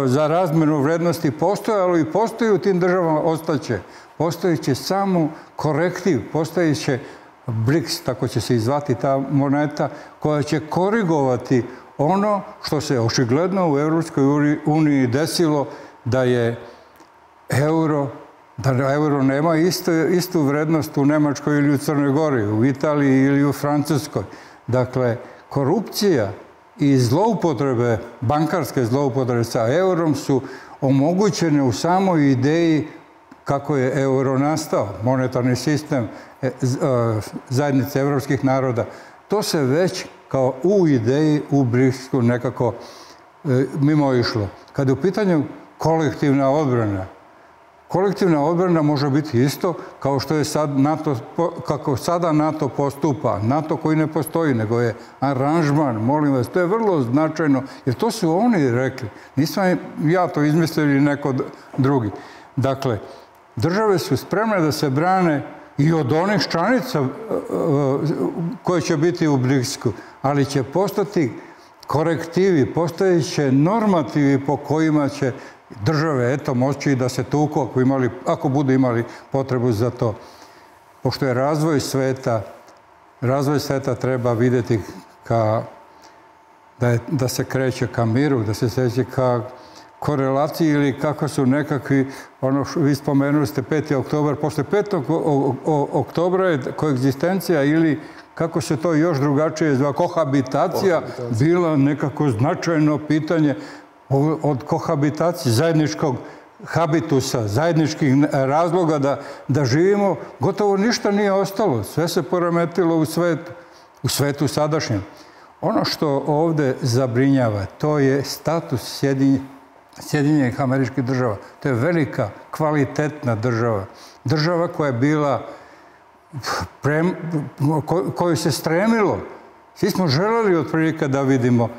za razmenu vrednosti postojalo i postoji u tim državama, ostaće. Postojiće samo korektiv, postojiće BRICS, tako će se izvati ta moneta, koja će korigovati ono što se očigledno u Evropskoj uniji desilo, da je euro, da euro nema istu vrednost u Nemačkoj ili u Crnoj Gori, u Italiji ili u Francuskoj. Dakle, korupcija i zloupotrebe, bankarske zloupotrebe sa eurom su omogućene u samoj ideji kako je euro nastao, monetarni sistem zajednice evropskih naroda. To se već kao u ideji u BRICS-u nekako mimo išlo. Kada je u pitanju kolektivna odbrana može biti isto kao što je sada NATO postupa. NATO koji ne postoji, nego je aranžman, molim vas, to je vrlo značajno, jer to su oni rekli. Nisam ja to izmislio ili neko drugi. Dakle, države su spremne da se brane i od onih članica koje će biti u BRICS-u, ali će postati korektivi, postojeće normativi po kojima će države, eto, moći da se tuku ako budu imali potrebu za to. Pošto je razvoj sveta treba vidjeti da se kreće ka miru, da se kreće ka korelaciji ili kako su nekakvi, ono što vi spomenuli ste 5. oktober, posle 5. oktobra je koegzistencija ili kako se to još drugačije zva, kohabitacija, bila nekako značajno pitanje od kohabitacije, zajedničkog habitusa, zajedničkih razloga da živimo, gotovo ništa nije ostalo. Sve se poremetilo u svetu sadašnjem. Ono što ovde zabrinjava, to je status Sjedinjenih Američkih Država. To je velika, kvalitetna država. Država koja je bila, koju se stremilo. Svi smo želeli otprilike da vidimo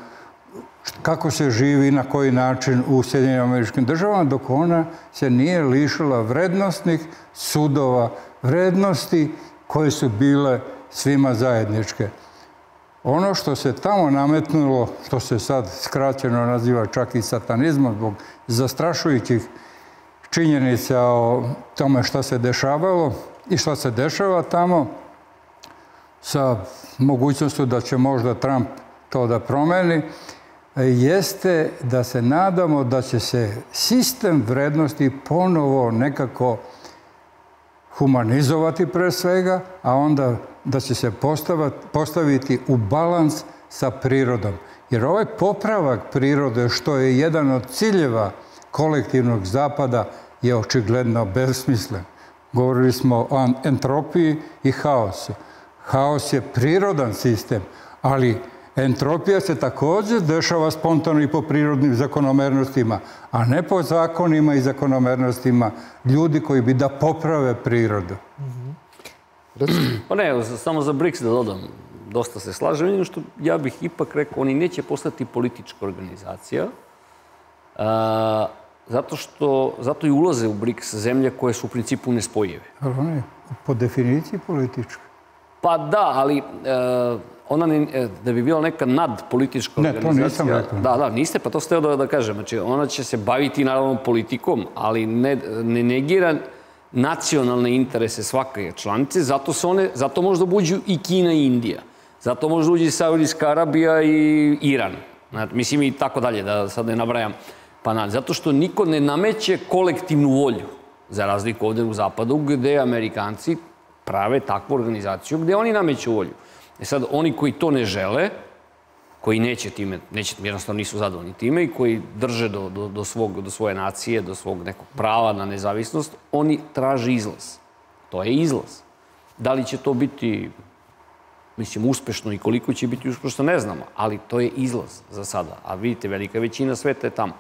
kako se živi i na koji način u Sjedinjenim Američkim Državama, dok ona se nije lišila vrednosnih sudova, vrednosti koje su bile svima zajedničke. Ono što se tamo nametnulo, što se sad skraćeno naziva čak i satanizmom zbog zastrašujućih činjenica o tome šta se dešavalo i šta se dešava tamo, sa mogućnostu da će možda Trump to da promeni, jeste da se nadamo da će se sistem vrednosti ponovo nekako humanizovati pre svega, a onda da će se postaviti u balans sa prirodom. Jer ovaj popravak prirode, što je jedan od ciljeva kolektivnog zapada, je očigledno besmislen. Govorili smo o entropiji i haosu. Haos je prirodan sistem, ali entropija se također dešava spontano i po prirodnim zakonomernostima, a ne po zakonima i zakonomernostima ljudi koji bi da poprave prirodu. Pa ne, samo za BRICS da dodam, dosta se slažem, jedino što ja bih ipak rekao, oni neće postati politička organizacija, zato i ulaze u BRICS zemlje koje su u principu nespojive. Ali one je po definiciji politička. Pa da, ali ona da bi bila neka nadpolitička organizacija... Ne, to nisam rekao. Da, da, niste, pa to ste odavljeno da kažem. Znači, ona će se baviti naravno politikom, ali ne negira nacionalne interese svake članice, zato možda uđu i Kina i Indija. Zato možda uđe i Saudijska Arabija i Iran. Mislim i tako dalje, da sad ne nabrajam. Zato što niko ne nameće kolektivnu volju, za razliku ovde u Zapadu, gde Amerikanci prave takvu organizaciju, gde oni nameću volju. E sad, oni koji to ne žele, koji neće time, jednostavno nisu zadovoljni time i koji drže do svoje nacije, do svog nekog prava na nezavisnost, oni traže izlaz. To je izlaz. Da li će to biti, mislim, uspešno i koliko će biti uspešno, ne znamo, ali to je izlaz za sada. A vidite, velika većina sveta je tamo.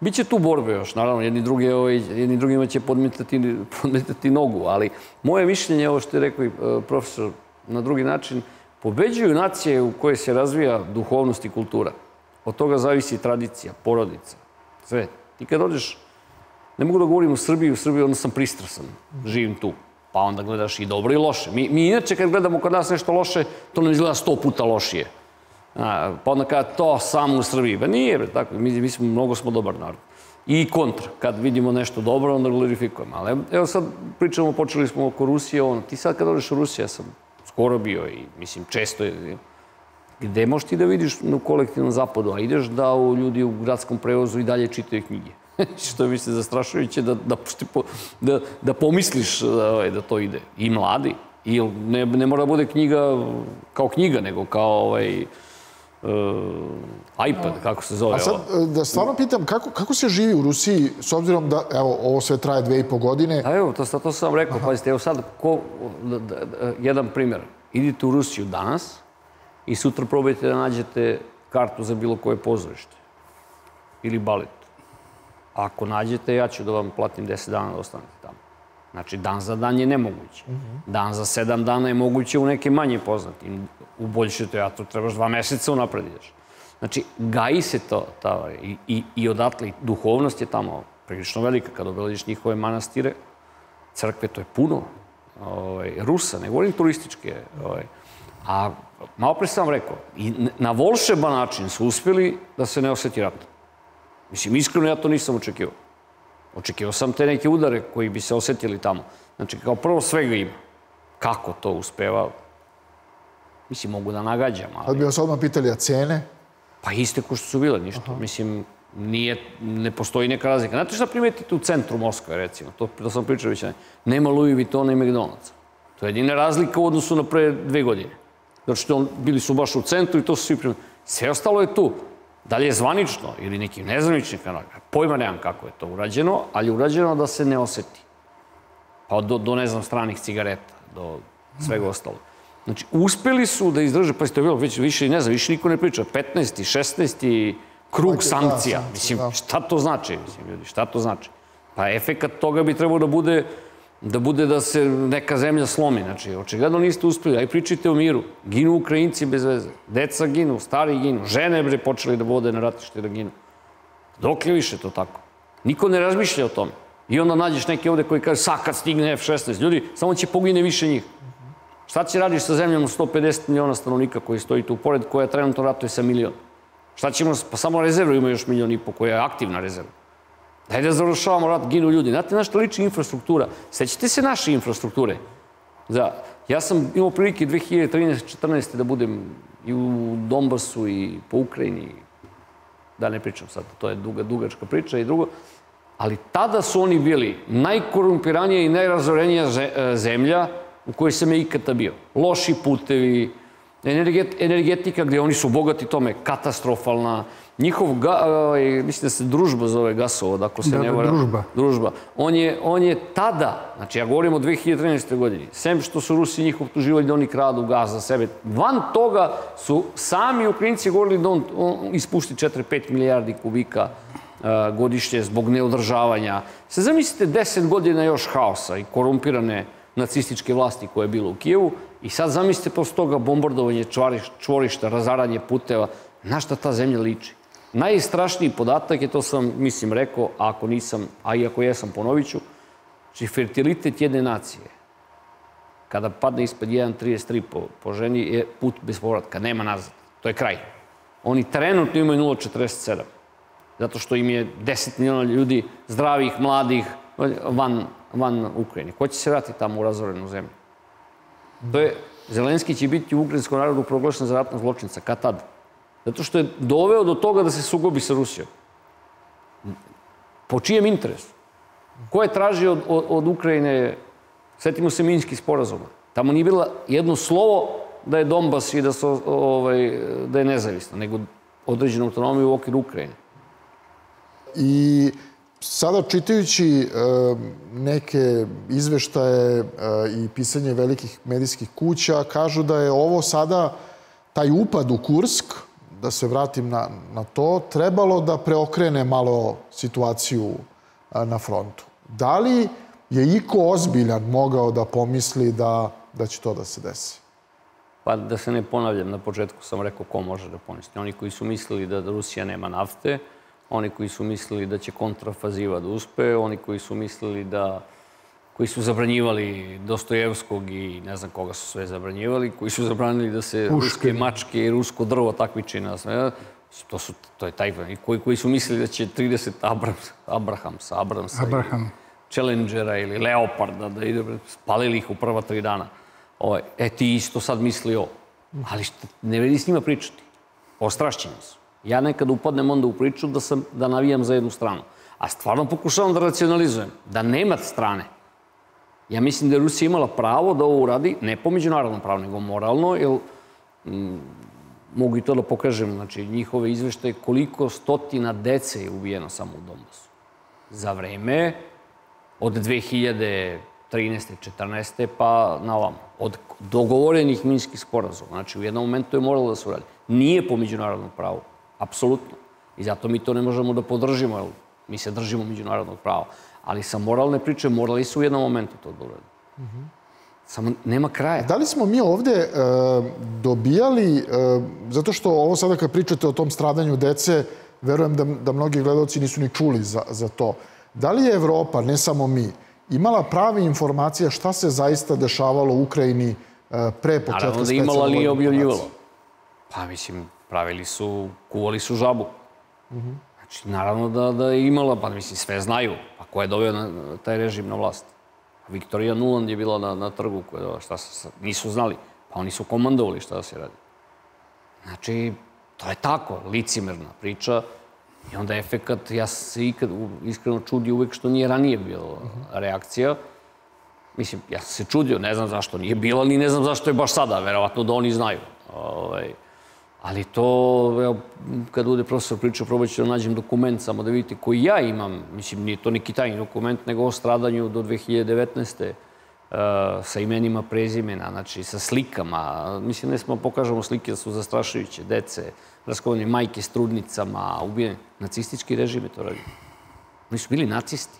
Biće tu borbe još, naravno, jedni drugima će podmetati nogu, ali moje mišljenje, ovo što je rekao i profesor na drugi način, pobeđuju nacije u koje se razvija duhovnost i kultura. Od toga zavisi tradicija, porodica, sve. Ti kad dođeš, ne mogu da govorim u Srbiji onda sam pristrasan, živim tu. Pa onda gledaš i dobro i loše. Mi inače kad gledamo kod nas nešto loše, to nam izgleda 100 puta lošije. Pa onda kada to samo u Srbiji, ba nije, tako, mi smo, mnogo smo dobar narod. I kontra, kad vidimo nešto dobro, onda glorifikujemo. Ali evo sad pričamo, počeli smo oko Rusije, ono, ti sad kad dođeš u Rusiju, ja sam skoro bio i, mislim, često je, gde možeš ti da vidiš u kolektivnom zapadu, a ideš da ljudi u gradskom prevozu i dalje čitaju knjige. Što je, mislim, zastrašujuće da pomisliš da to ide. I mladi, i ne mora da bude knjiga kao knjiga, nego kao ovaj... iPad, kako se zove. A sad, da stvarno pitam, kako se živi u Rusiji, s obzirom da, evo, ovo sve traje 2,5 godine? A evo, to sam vam rekao, pazite, evo sad, jedan primjer. Idite u Rusiju danas i sutra probajte da nađete kartu za bilo koje pozorište. Ili balet. Ako nađete, ja ću da vam platim 10 dana da ostanete tamo. Znači, dan za dan je nemoguće. Dan za 7 dana je moguće u neke manje poznatim. U boljšoj teatru trebaš 2 meseca unapred ideš. Znači, gaji se to i odatle. Duhovnost je tamo prilično velika. Kad obeležiš njihove manastire, crkve, to je puno Rusa, ne govorim turističke. A malo pre sam rekao, na volšeban način su uspjeli da se ne osjeti rat. Mislim, iskreno ja to nisam očekivao. Očekivao sam te neke udare koji bi se osjetili tamo. Znači, kao prvo svega ima. Kako to uspeva? Mislim, mogu da nagađam, ali... Sad bi vas odmah pitali, a cene? Pa iste ko što su bile, ništa. Mislim, ne postoji neka razlika. Znate šta primetite u centru Moskve, recimo? To sam pričao već. Nema Louis Vuittona i McDonald's. To je jedina razlika u odnosu na pre 2 godine. Znači, bili su baš u centru i to su svi primetili. Sve ostalo je tu. Da li je zvanično ili nekim nezvaničnim kanalima, pojma nemam kako je to urađeno, ali je urađeno da se ne oseti. Pa do, ne znam, stranih cigareta, do svega ostalo. Znači, uspeli su da izdrže, pa to je bilo, više niko ne priča, 15. 16. krug sankcija. Mislim, šta to znači? Pa efekat toga bi trebao da bude da se neka zemlja slomi. Znači, očigledno niste uspjeli, aj pričajte o miru. Ginu Ukrajinci bez veze. Deca ginu, stari ginu, žene bre počeli da vode na ratište da ginu. Dokle više to tako? Niko ne razmišlja o tome. I onda nađeš neke ovde koji kaže, sad kad stigne F-16, ljudi, samo će pogine više njih. Šta će radiš sa zemljom od 150 miliona stanovnika koji stoji tu pored, koja trenutno ratuje sa 1 milion? Šta ćemo, pa samo rezervu ima još 1,5 miliona, koja je aktivna rezerva. Daj da završavamo rat, ginu ljudi. Znate na što liči infrastruktura? Sećate se naše infrastrukture? Ja sam imao prilike 2013-2014. da budem i u Donbasu i po Ukrajini. Da, ne pričam sad, to je dugačka priča i drugo. Ali tada su oni bili najkorumpiranija i najrazorenija zemlja u kojoj sam je ikada bio. Loši putevi, energetika gdje oni su bogati tome, katastrofalna. Njihov, mislim da se družba zove gasovod, ako se ne varam. Družba. On je tada, znači ja govorim o 2013. godini, sem što su Rusi njih optuživali da oni kradu gaz za sebe, van toga su sami Ukrajinci govorili da on ispušti 4-5 milijardi kubika godišnje zbog neodržavanja. Sad zamislite 10 godina još haosa i korumpirane nacističke vlasti koje je bilo u Kijevu i sad zamislite posle toga bombardovanje čvorišta, razaranje puteva. Na šta ta zemlja liči? Najstrašniji podatak je, to sam, mislim, rekao, a ako nisam, a i ako jesam, ponovit ću, znači fertilitet jedne nacije kada padne ispod 1,33 po ženi, je put bez povratka, nema nazad. To je kraj. Oni trenutno imaju 0,47, zato što im je 10 miliona ljudi, zdravih, mladih, van Ukrajine. Ko će se vratiti tamo u razorenu zemlju? Zelenski će biti u ukrajinskom narodu proglašen za ratnog zločinca, kad tad? Zato što je doveo do toga da se sukobi sa Rusijom. Po čijem interesu? Ko je tražio od Ukrajine, setimo se Minskih sporazuma, tamo nije bilo jedno slovo da je Donbas i da je nezavisno, nego određena autonomija u okviru Ukrajine. I sada, čitajući neke izveštaje i pisanje velikih medijskih kuća, kažu da je ovo sada, taj upad u Kursk, da se vratim na to, trebalo da preokrene malo situaciju na frontu. Da li je iko ozbiljan mogao da pomisli da će to da se desi? Pa da se ne ponavljam, na početku sam rekao ko može da poništi. Oni koji su mislili da Rusija nema nafte, oni koji su mislili da će kontrafaziva da uspe, oni koji su mislili da, koji su zabranjivali Dostojevskog i ne znam koga su sve zabranjivali, koji su zabranili da se ruske mačke i rusko drvo takmičina, to je taj, koji su mislili da će 30 Abramsa, Challengera ili Leoparda da ide, spalili ih u prva 3 dana. Ti isto sad misli ovo. Ali ne vredi s njima pričati. Ostrašćeni su. Ja nekada upadnem onda u priču da navijam za jednu stranu. A stvarno pokušavam da racionalizujem. Da nema strane. Ja mislim da je Rusija imala pravo da ovo uradi, ne po međunarodnom pravu, nego moralno, jer mogu i to da pokažem. Znači, njihove izveštaje koliko stotina dece je ubijeno samo u Donbasu. Za vreme od 2013. 14. pa na ovamo. Od dogovorenih minskih sporazuma. Znači, u jednom momentu je moralo da se uradi. Nije po međunarodnom pravu. Apsolutno. I zato mi to ne možemo da podržimo, jer mi se držimo međunarodnog prava. Ali sa moralne priče morali su u jednom momentu to da uradi. Samo nema kraja. Da li smo mi ovde dobijali, zato što ovo sada kad pričate o tom stradanju dece, verujem da mnogi gledalci nisu ni čuli za to. Da li je Evropa, ne samo mi, imala prave informacije šta se zaista dešavalo u Ukrajini pre početka specijalne operacije? Imala li je objavljivala? Pa mislim, pravili su, kuvali su žabu. Znači, naravno da je imala, pa mislim, sve znaju. Pa ko je doveo taj režim na vlast? Viktorija Nuland je bila na trgu, šta se nisu znali. Pa oni su komandovali šta da se radi. Znači, to je tako, licimerna priča. I onda efekat, ja se ikad iskreno čudio uvek što nije ranije bila reakcija. Mislim, ja sam se čudio, ne znam zašto nije bila, ni ne znam zašto je baš sada, verovatno da oni znaju. Ali to, kad bude profesor pričao, probat ću da nađem dokument samo da vidite koji ja imam. Mislim, nije to neki tajni dokument, nego o stradanju do 2019. Sa imenima, prezimena, znači sa slikama. Mislim, ne smo pokažemo slike da su zastrašujuće, dece, raskovane majke s trudnicama, ubijene. Nacistički režim je to radio. Oni su bili nacisti.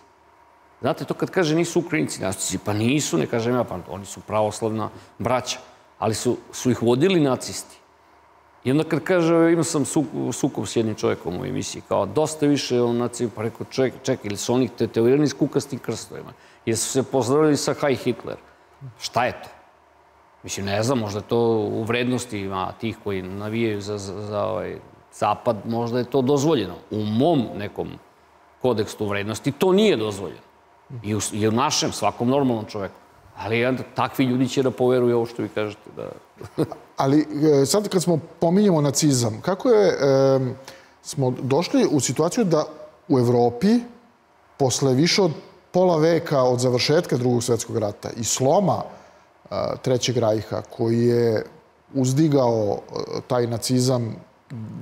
Znate, to kad kaže nisu Ukrajinci nacisti, pa nisu, ne kažem ja, pa oni su pravoslavna braća, ali su ih vodili nacisti. I onda kad kaže, imao sam sukob s jednim čovjekom u emisiji, kao dosta više on nacisti, pa rekao, čekaj, ili su oni teorirani s kukastim krstovima, jer su se pozdravili sa Heil Hitler. Šta je to? Mislim, ne znam, možda je to u vrednostima tih koji navijaju za ovaj zapad, možda je to dozvoljeno. U mom nekom kodeksu vrednosti to nije dozvoljeno. I u našem, svakom normalnom čoveku. Ali takvi ljudi će da poveruju ovo što vi kažete. Ali sad kad smo pominjamo nacizam, kako je smo došli u situaciju da u Evropi, posle više od pola veka od završetka Drugog svjetskog rata i sloma Trećeg rajha koji je uzdigao taj nacizam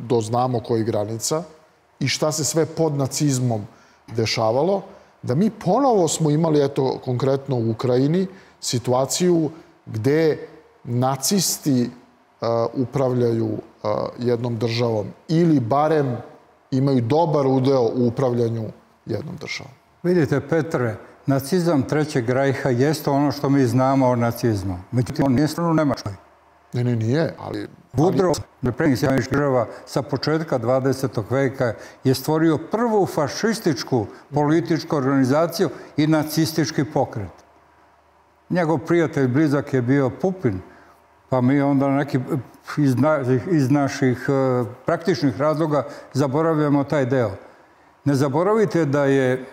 do znamo kojih granica i šta se sve pod nacizmom dešavalo, da mi ponovo smo imali, eto, konkretno u Ukrajini, situaciju gde nacisti upravljaju jednom državom ili barem imaju dobar udeo u upravljanju jednom državom. Vidite, Petre, nacizam Trećeg rajha jeste ono što mi znamo o nacizmu. Međutim, on nije stvarno u Nemačkoj. Ne, nije, ali... Woodrow, predsednik Sjedinjenih Država, sa početka 20. veka je stvorio prvu fašističku političku organizaciju i nacistički pokret. njegov prijatelj blizak je bio Pupin, pa mi onda neki iz naših praktičnih razloga zaboravljamo taj deo. Ne zaboravite da je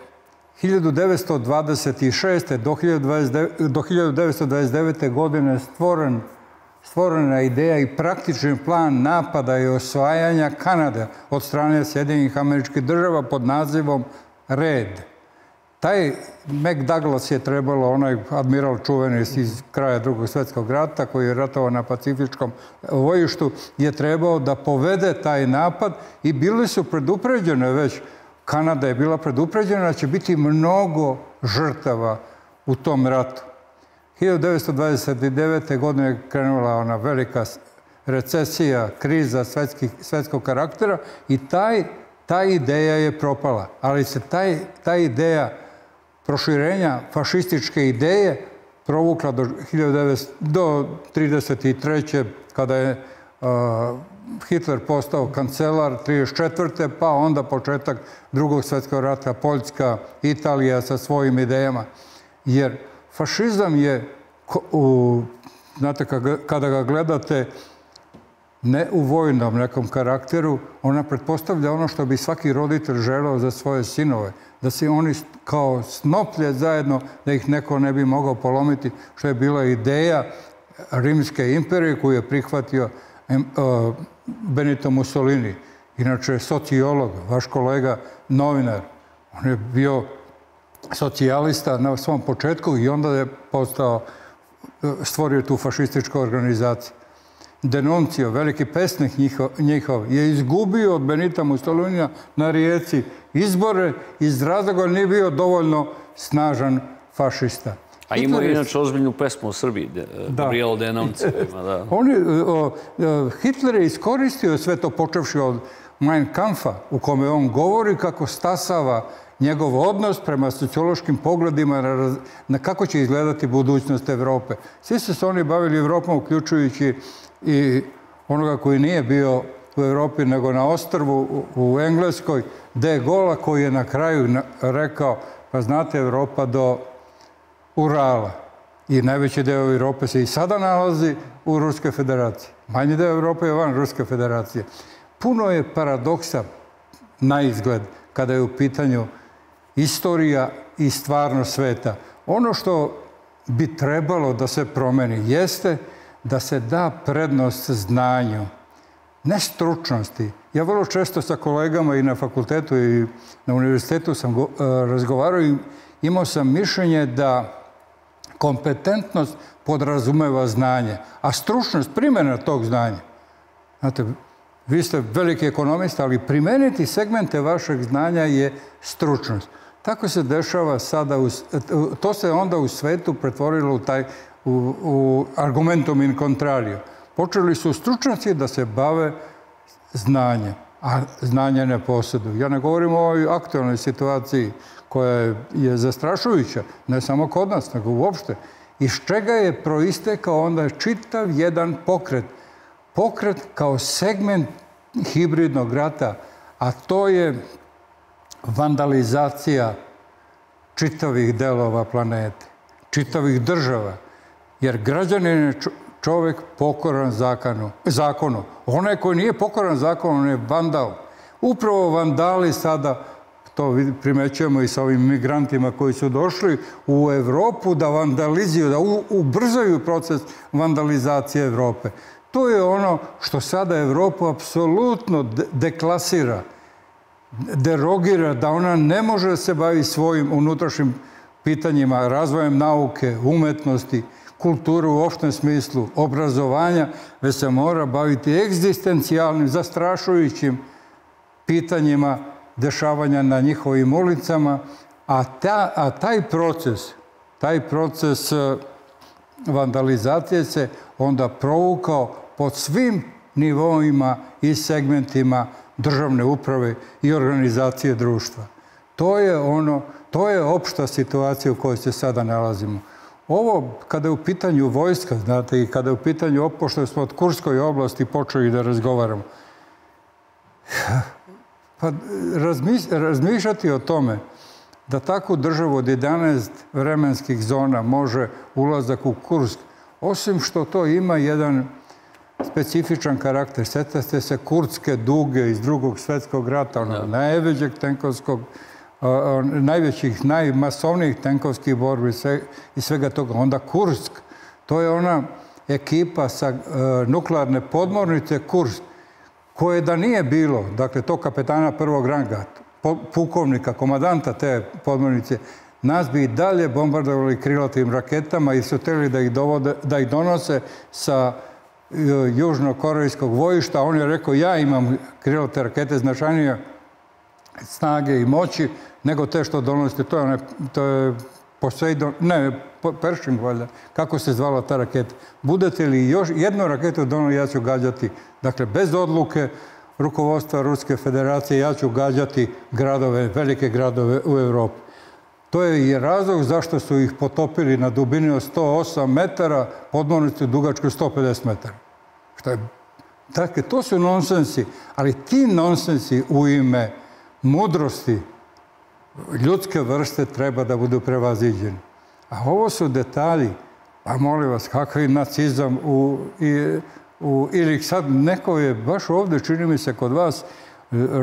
1926. do 1929. godine stvorena ideja i praktični plan napada i osvajanja Kanade od strane Sjedinjenih Američkih Država pod nazivom Red. Taj McDouglas je trebalo, onaj admiral čuveni iz kraja Drugog svjetskog rata koji je ratovao na Pacifičkom vojištu, je trebao da povede taj napad i bili su predupređene već. Kanada je bila predupređena da će biti mnogo žrtava u tom ratu. 1929. godine je krenula ona velika recesija, kriza svjetskog karaktera i ta ideja je propala. Ali se ta ideja proširenja fašističke ideje provukla do 1933. kada je Hitler postao kancelar, 1934. pa onda početak Drugog svjetskog rata, Poljska, Italija sa svojim idejama. Jer fašizam je, znate, kada ga gledate ne u vojnom nekom karakteru, ona pretpostavlja ono što bi svaki roditelj želeo za svoje sinove. Da se oni kao snoplje zajedno, da ih neko ne bi mogao polomiti, što je bila ideja Rimske imperije koju je prihvatio Benito Mussolini, inače sociolog, vaš kolega, novinar. On je bio socijalista na svom početku i onda je stvorio tu fašističku organizaciju. Denuncio, veliki pesnik njihov, je izgubio od Benita Mussolinija na Rijeci izbore iz razloga jer nije bio dovoljno snažan fašista. A imao je inače ozbiljnu pesmu u Srbiji, Gabrielo Denuncio. Hitler je iskoristio sve to, počevši od Mein Kampfa, u kome on govori kako stasava njegov odnos prema sociološkim pogledima na kako će izgledati budućnost Evrope. Svi su se oni bavili Evropom, uključujući i onoga koji nije bio u Evropi, nego na ostrvu u Engleskoj, De Gaulle, koji je na kraju rekao, pa znate, Evropa do Urala. I najveći deo Evrope se i sada nalazi u Ruskoj federaciji. Manji deo Evrope je van Ruske federacije. Puno je paradoksa na izgled kada je u pitanju istorija i stvarnost sveta. Ono što bi trebalo da se promeni jeste da se da prednost znanju, ne stručnosti. Ja vrlo često sa kolegama i na fakultetu i na univerzitetu sam razgovarao i imao sam mišljenje da kompetentnost podrazumeva znanje, a stručnost primjena tog znanja. Znate, vi ste veliki ekonomista, ali primeniti segmente vašeg znanja je stručnost. Tako se dešava sada, to se onda u svetu pretvorilo u argumentum in contrario. Počeli su stručnjaci da se bave znanjem, a znanje ne posjeduju. Ja ne govorim o ovoj aktualnoj situaciji koja je zastrašujuća, ne samo kod nas, nego uopšte. Iz čega je proistekao onda čitav jedan pokret. Pokret kao segment hibridnog rata, a to je vandalizacija čitavih delova planete, čitavih država. Jer građanin je čovjek pokoran zakonu. Onaj koji nije pokoran zakonu, on je vandal. Upravo vandali sada, to primećujemo i sa ovim migrantima koji su došli u Evropu da vandalizuju, da ubrzaju proces vandalizacije Evrope. To je ono što sada Evropu apsolutno deklasira, derogira, da ona ne može da se bavi svojim unutrašnjim pitanjima, razvojem nauke, umetnosti, kulturu u opštem smislu, obrazovanja, već se mora baviti egzistencijalnim, zastrašujućim pitanjima dešavanja na njihovim ulicama, a taj proces vandalizacije se onda provukao pod svim nivoima i segmentima državne uprave i organizacije društva. To je opšta situacija u kojoj se sada nalazimo. Ovo, kada je u pitanju vojska, znate, i kada je u pitanju opošto smo od Kurskoj oblasti počeli da razgovaramo, pa razmišljati o tome Da tako država od 11 vremenskih zona može ulazak u Kursk, osim što to ima jedan specifičan karakter. Sjetite se kurdske duge iz Drugog svjetskog rata, najvećeg tenkovskog, najvećih, najmasovnijih tenkovskih borbi i svega toga. Onda Kursk, to je ona ekipa sa nuklearne podmornice Kursk, koje da nije bilo, dakle, to kapetana prvog ranga, pukovnika, komadanta te podmornice, nas bi i dalje bombardovali krilatim raketama i su hteli da ih donose sa južnokorejskog vojišta. On je rekao, ja imam krilate rakete značajnije snage i moći nego te što donosite. To je Poseidon, ne, Pershing, valjda, kako se zvala ta raketa. Budete li još jednu raketu donali, ja ću gađati, dakle, bez odluke rukovodstva Ruske federacije, ja ću gađati gradove, velike gradove u Evropi. To je i razlog zašto su ih potopili na dubini od 108 metara, podmornicu dugačku 150 metara. Dakle, to su nonsensi, ali ti nonsensi u ime mudrosti ljudske vrste treba da budu prevaziđeni. A ovo su detalji, a molim vas, kakav je nacizam ili sad neko je baš ovdje, čini mi se kod vas,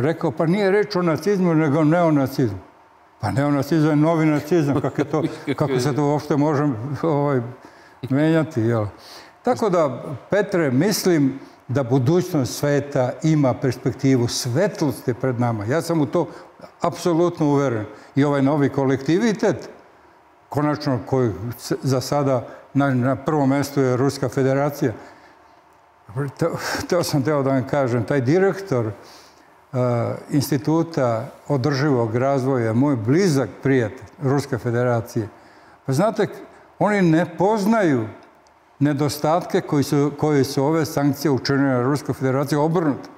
rekao, pa nije reč o nacizmu, nego o neonacizmu. Pa neonacizam je novi nacizam, kako se to uopšte može menjati. Tako da, Petre, mislim da budućnost sveta ima perspektivu, svetlost je pred nama. Ja sam u to apsolutno uveren. I ovaj novi kolektivitet, konačno koji za sada na prvom mjestu je Ruska federacija. To sam teo da vam kažem. Taj direktor Instituta održivog razvoja, moj blizak prijatelj Ruske federacije, pa znate, oni ne poznaju nedostatke koje su ove sankcije učinjene na Rusku federaciju obrnuti.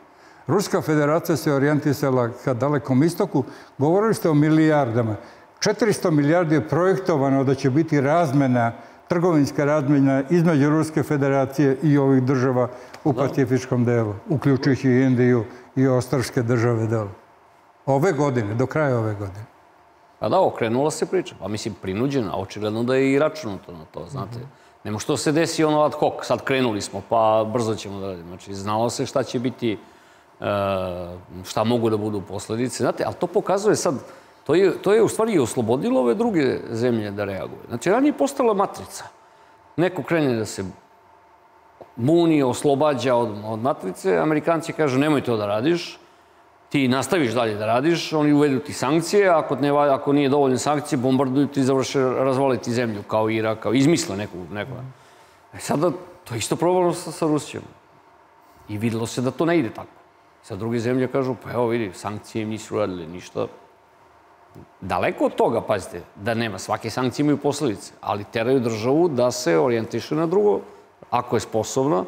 Ruska federacija se orijentisala ka Dalekom istoku. Govorili ste o milijardama. 400 milijardi je projektovano da će biti razmena, trgovinska razmena između Ruske federacije i ovih država u Pacifičkom delu, uključujući Indiju i ostrvske države delu. Ove godine, do kraja ove godine. Pa da, okrenula se priča. Pa mislim, prinuđena, očigledno da je i računato na to, znate. Nemo što se desi ono ad hoc, sad krenuli smo, pa brzo ćemo da radimo. Znači, znalo se šta će biti, šta mogu da budu posljedice. Znate, ali to pokazuje sad, to je u stvari i oslobodilo ove druge zemlje da reaguju. Znači, ranije je postala matrica. Neko krene da se muni, oslobađa od matrice, Amerikanci kažu nemoj to da radiš, ti nastaviš dalje da radiš, oni uvedu ti sankcije, ako nije dovoljno sankcije, bombarduju ti i završe razvaliti zemlju, kao Irak, kao izmisle nekoga. Sada to je isto probalo sa Rusijom. I videlo se da to ne ide tako. Sad druge zemlje kažu, pa evo vidi, sankcije im nisu radile ništa. Daleko od toga, pazite, da nema. Svake sankcije imaju posljedice, ali teraju državu da se orijentiše na drugo. Ako je sposobna,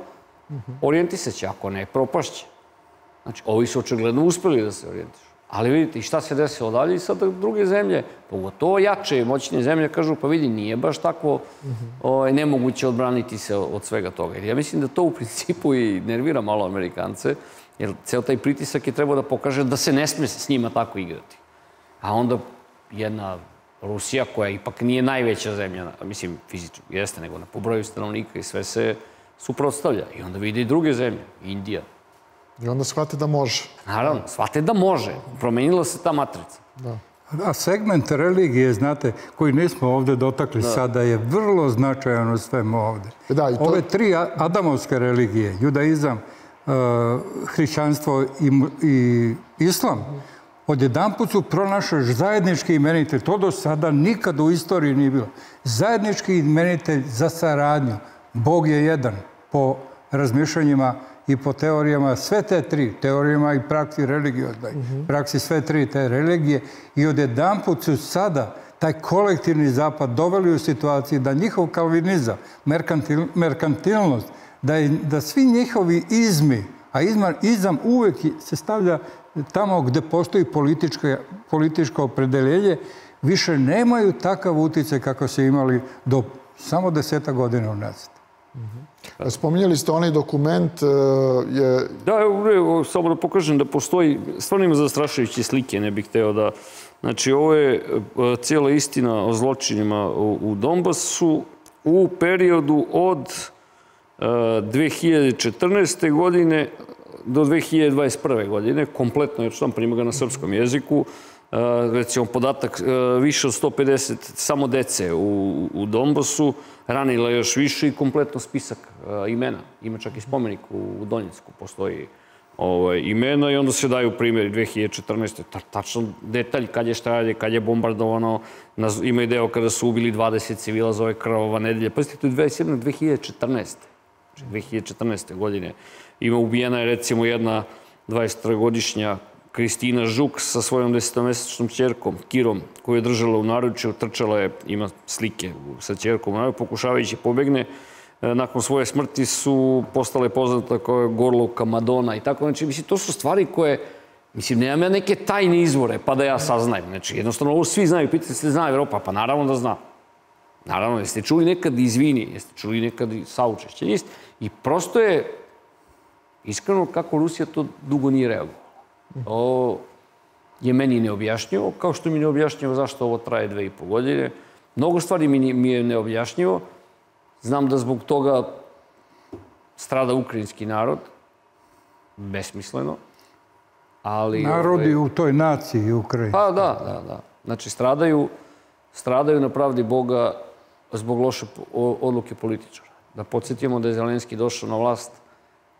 orijentise će, ako ne, propašće. Znači, ovi su očigledno uspeli da se orijentišu. Ali vidite, šta se desilo dalje i sad druge zemlje, pogotovo jače i moćne zemlje, kažu, pa vidi, nije baš tako nemoguće odbraniti se od svega toga. Jer ja mislim da to u principu i nervira malo Amerikance, jer ceo taj pritisak je trebao da pokaže da se ne sme s njima tako igrati. A onda jedna Rusija, koja ipak nije najveća zemlja, mislim, fizički jeste, nego po broju stanovnika i sve se suprotstavlja. I onda vide i druge zemlje, Indija. I onda shvate da može. Naravno, shvate da može. Promenila se ta matrica. A segment religije, znate, koji nismo ovdje dotakli sada, je vrlo značajan u svemu ovdje. Ove tri adamovske religije, judaizam, hrišćanstvo i islam, odjedanput su pronašli zajednički imenitelj. To do sada nikad u istoriji nije bilo. Zajednički imenitelj za saradnju. Bog je jedan po razmišljanjima i po teorijama, sve te tri, teorijama i praksi religije, praksi sve tri te religije, i odjedanput su sada taj kolektivni zapad doveli u situaciji da njihov kalvinizam, merkantilnost, da svi njihovi izmi, a izam uvek se stavlja tamo gde postoji političko opredeljenje, više nemaju takav utjecaj kako su imali do samo 10 godina unazad. Spominjali ste onaj dokument je... Da, samo da pokažem da postoji, stvarno ima zastrašujuće slike, ne bih hteo da... Znači, ovo je cijela istina o zločinima u Donbasu u periodu od 2014. godine do 2021. godine, kompletno, jer sam prima ga na srpskom jeziku, recimo podatak više od 150 samo dece u Donbasu, ranila još više i kompletno spisak imena. Ima čak i spomenik u Donjecku, postoji imena i onda se daju primjeri 2014. Tačno detalj kad je šta radi, kad je bombardovano. Ima i deo kada su ubili 20 civila za ove krvava nedelje. Pazite, to je 2014. godine. Ima ubijena je recimo jedna 23-godišnja Kristina Žuk sa svojom 10-mesečnom ćerkom, Kirom, koju je držala u naručju, trčala je, ima slike sa ćerkom, pokušavajući pobegne. Nakon svoje smrti su postale poznata kao Gorlovka Madona i tako. Znači, mislim, to su stvari koje, mislim, nemam ja neke tajne izvore, pa da ja saznajem. Znači, jednostavno, ovo svi znaju, pitate se, zna Evropa, pa naravno da zna. Naravno, jeste čuli nekad izvini, jeste čuli nekad saučešće, niste. I prosto je, iskreno, kako Rusija to dugo nije reagovala. Ovo je meni neobjašnjivo, kao što mi je neobjašnjivo zašto ovo traje 2,5 godine. Mnogo stvari mi je neobjašnjivo. Znam da zbog toga strada ukrajinski narod, besmisleno, ali... Narodi u toj naciji ukrajinski. Pa da. Znači, stradaju na pravdi Boga zbog loše odluke političara. Da podsjetimo da je Zelenski došao na vlast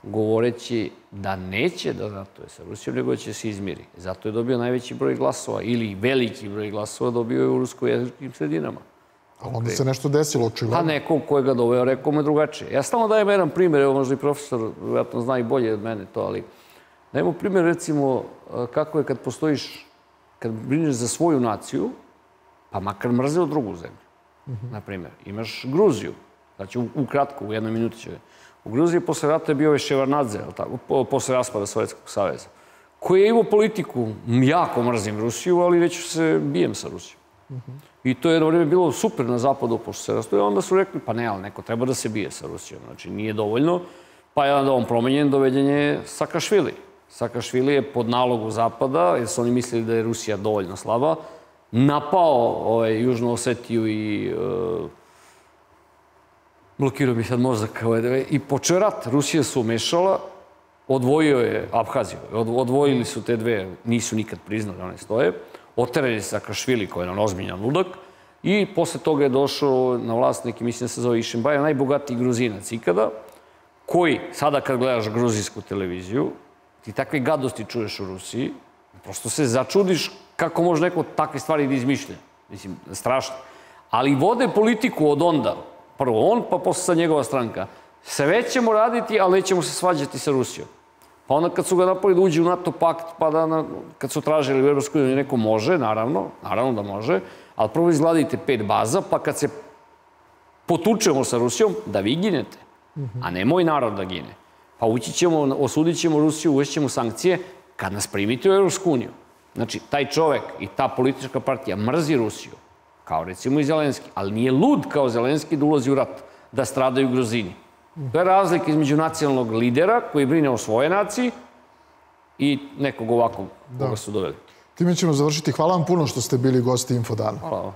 govoreći da neće da ratuje sa Rusijom, nego će se izmiri. Zato je dobio najveći broj glasova ili veliki broj glasova dobio je u ruskojezičnim sredinama. Ali onda se nešto desilo, očigledno. A neko koje ga doveo, rekao me drugačije. Ja stalno dajem jedan primjer, evo možda i profesor vjerojatno zna i bolje od mene to, ali dajemo primjer recimo kako je kad postojiš, kad brineš za svoju naciju, pa makar mrzeo drugu zemlju. Naprimjer, imaš Gruziju, znači ukratko, u jednoj minuti će. U Gruziji posle rata je bio je Ševardnadze, posle raspada Sovjetskog saveza, koji je imao politiku, jako mrzim Rusiju, ali reću se bijem sa Rusijom. I to je jedno vreme bilo super na zapadu, pošto se rastoje, onda su rekli, pa ne, ali neko treba da se bije sa Rusijom, znači nije dovoljno, pa je onda on promenjen, doveden je Sakašvili. Sakašvili je pod nalogu zapada, jer su oni mislili da je Rusija dovoljno slaba, napao Južnu Osetiju i blokirao mi sad mozak i počeo rat. Rusija se umešala, odvojio je Abhaziju, odvojili su te dve, nisu nikad priznali, one stoje. Oteran je Sakašvili, koji je nam ozbiljan ludak, i posle toga je došao na vlast neki, mislim da se zove Išimbaja, najbogatiji Gruzinac ikada, koji, sada kad gledaš gruzijsku televiziju, ti takve gadosti čuješ u Rusiji, prosto se začudiš kako može neko takve stvari da izmišlja. Mislim, strašno. Ali vode politiku od onda, prvo on, pa posle sad njegova stranka. Sve ćemo raditi, ali nećemo se svađati sa Rusijom. Pa onda kad su ga napali da uđe u NATO pakt, pa kad su tražili u Evropskoj uniji, neko može, naravno da može, ali prvo izgladite 5 baza, pa kad se potučemo sa Rusijom, da vi ginete, a ne moj narod da gine. Pa ući ćemo, osudit ćemo Rusiju, uvešćemo sankcije kad nas primite u Evropsku uniju. Znači, taj čovek i ta politička partija mrzi Rusiju, kao recimo i Zelenski, ali nije lud kao Zelenski da ulazi u rat, da stradaju Gruzini. To je razlik između nacionalnog lidera koji brine o svoje naciji i nekog ovakvog koga su doveli. Time ćemo završiti. Hvala vam puno što ste bili gosti Info dana. Hvala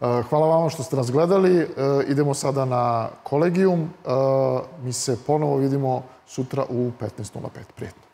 vam. Hvala vam što ste nas gledali. Idemo sada na kolegijum. Mi se ponovo vidimo sutra u 15:05. Prijetno.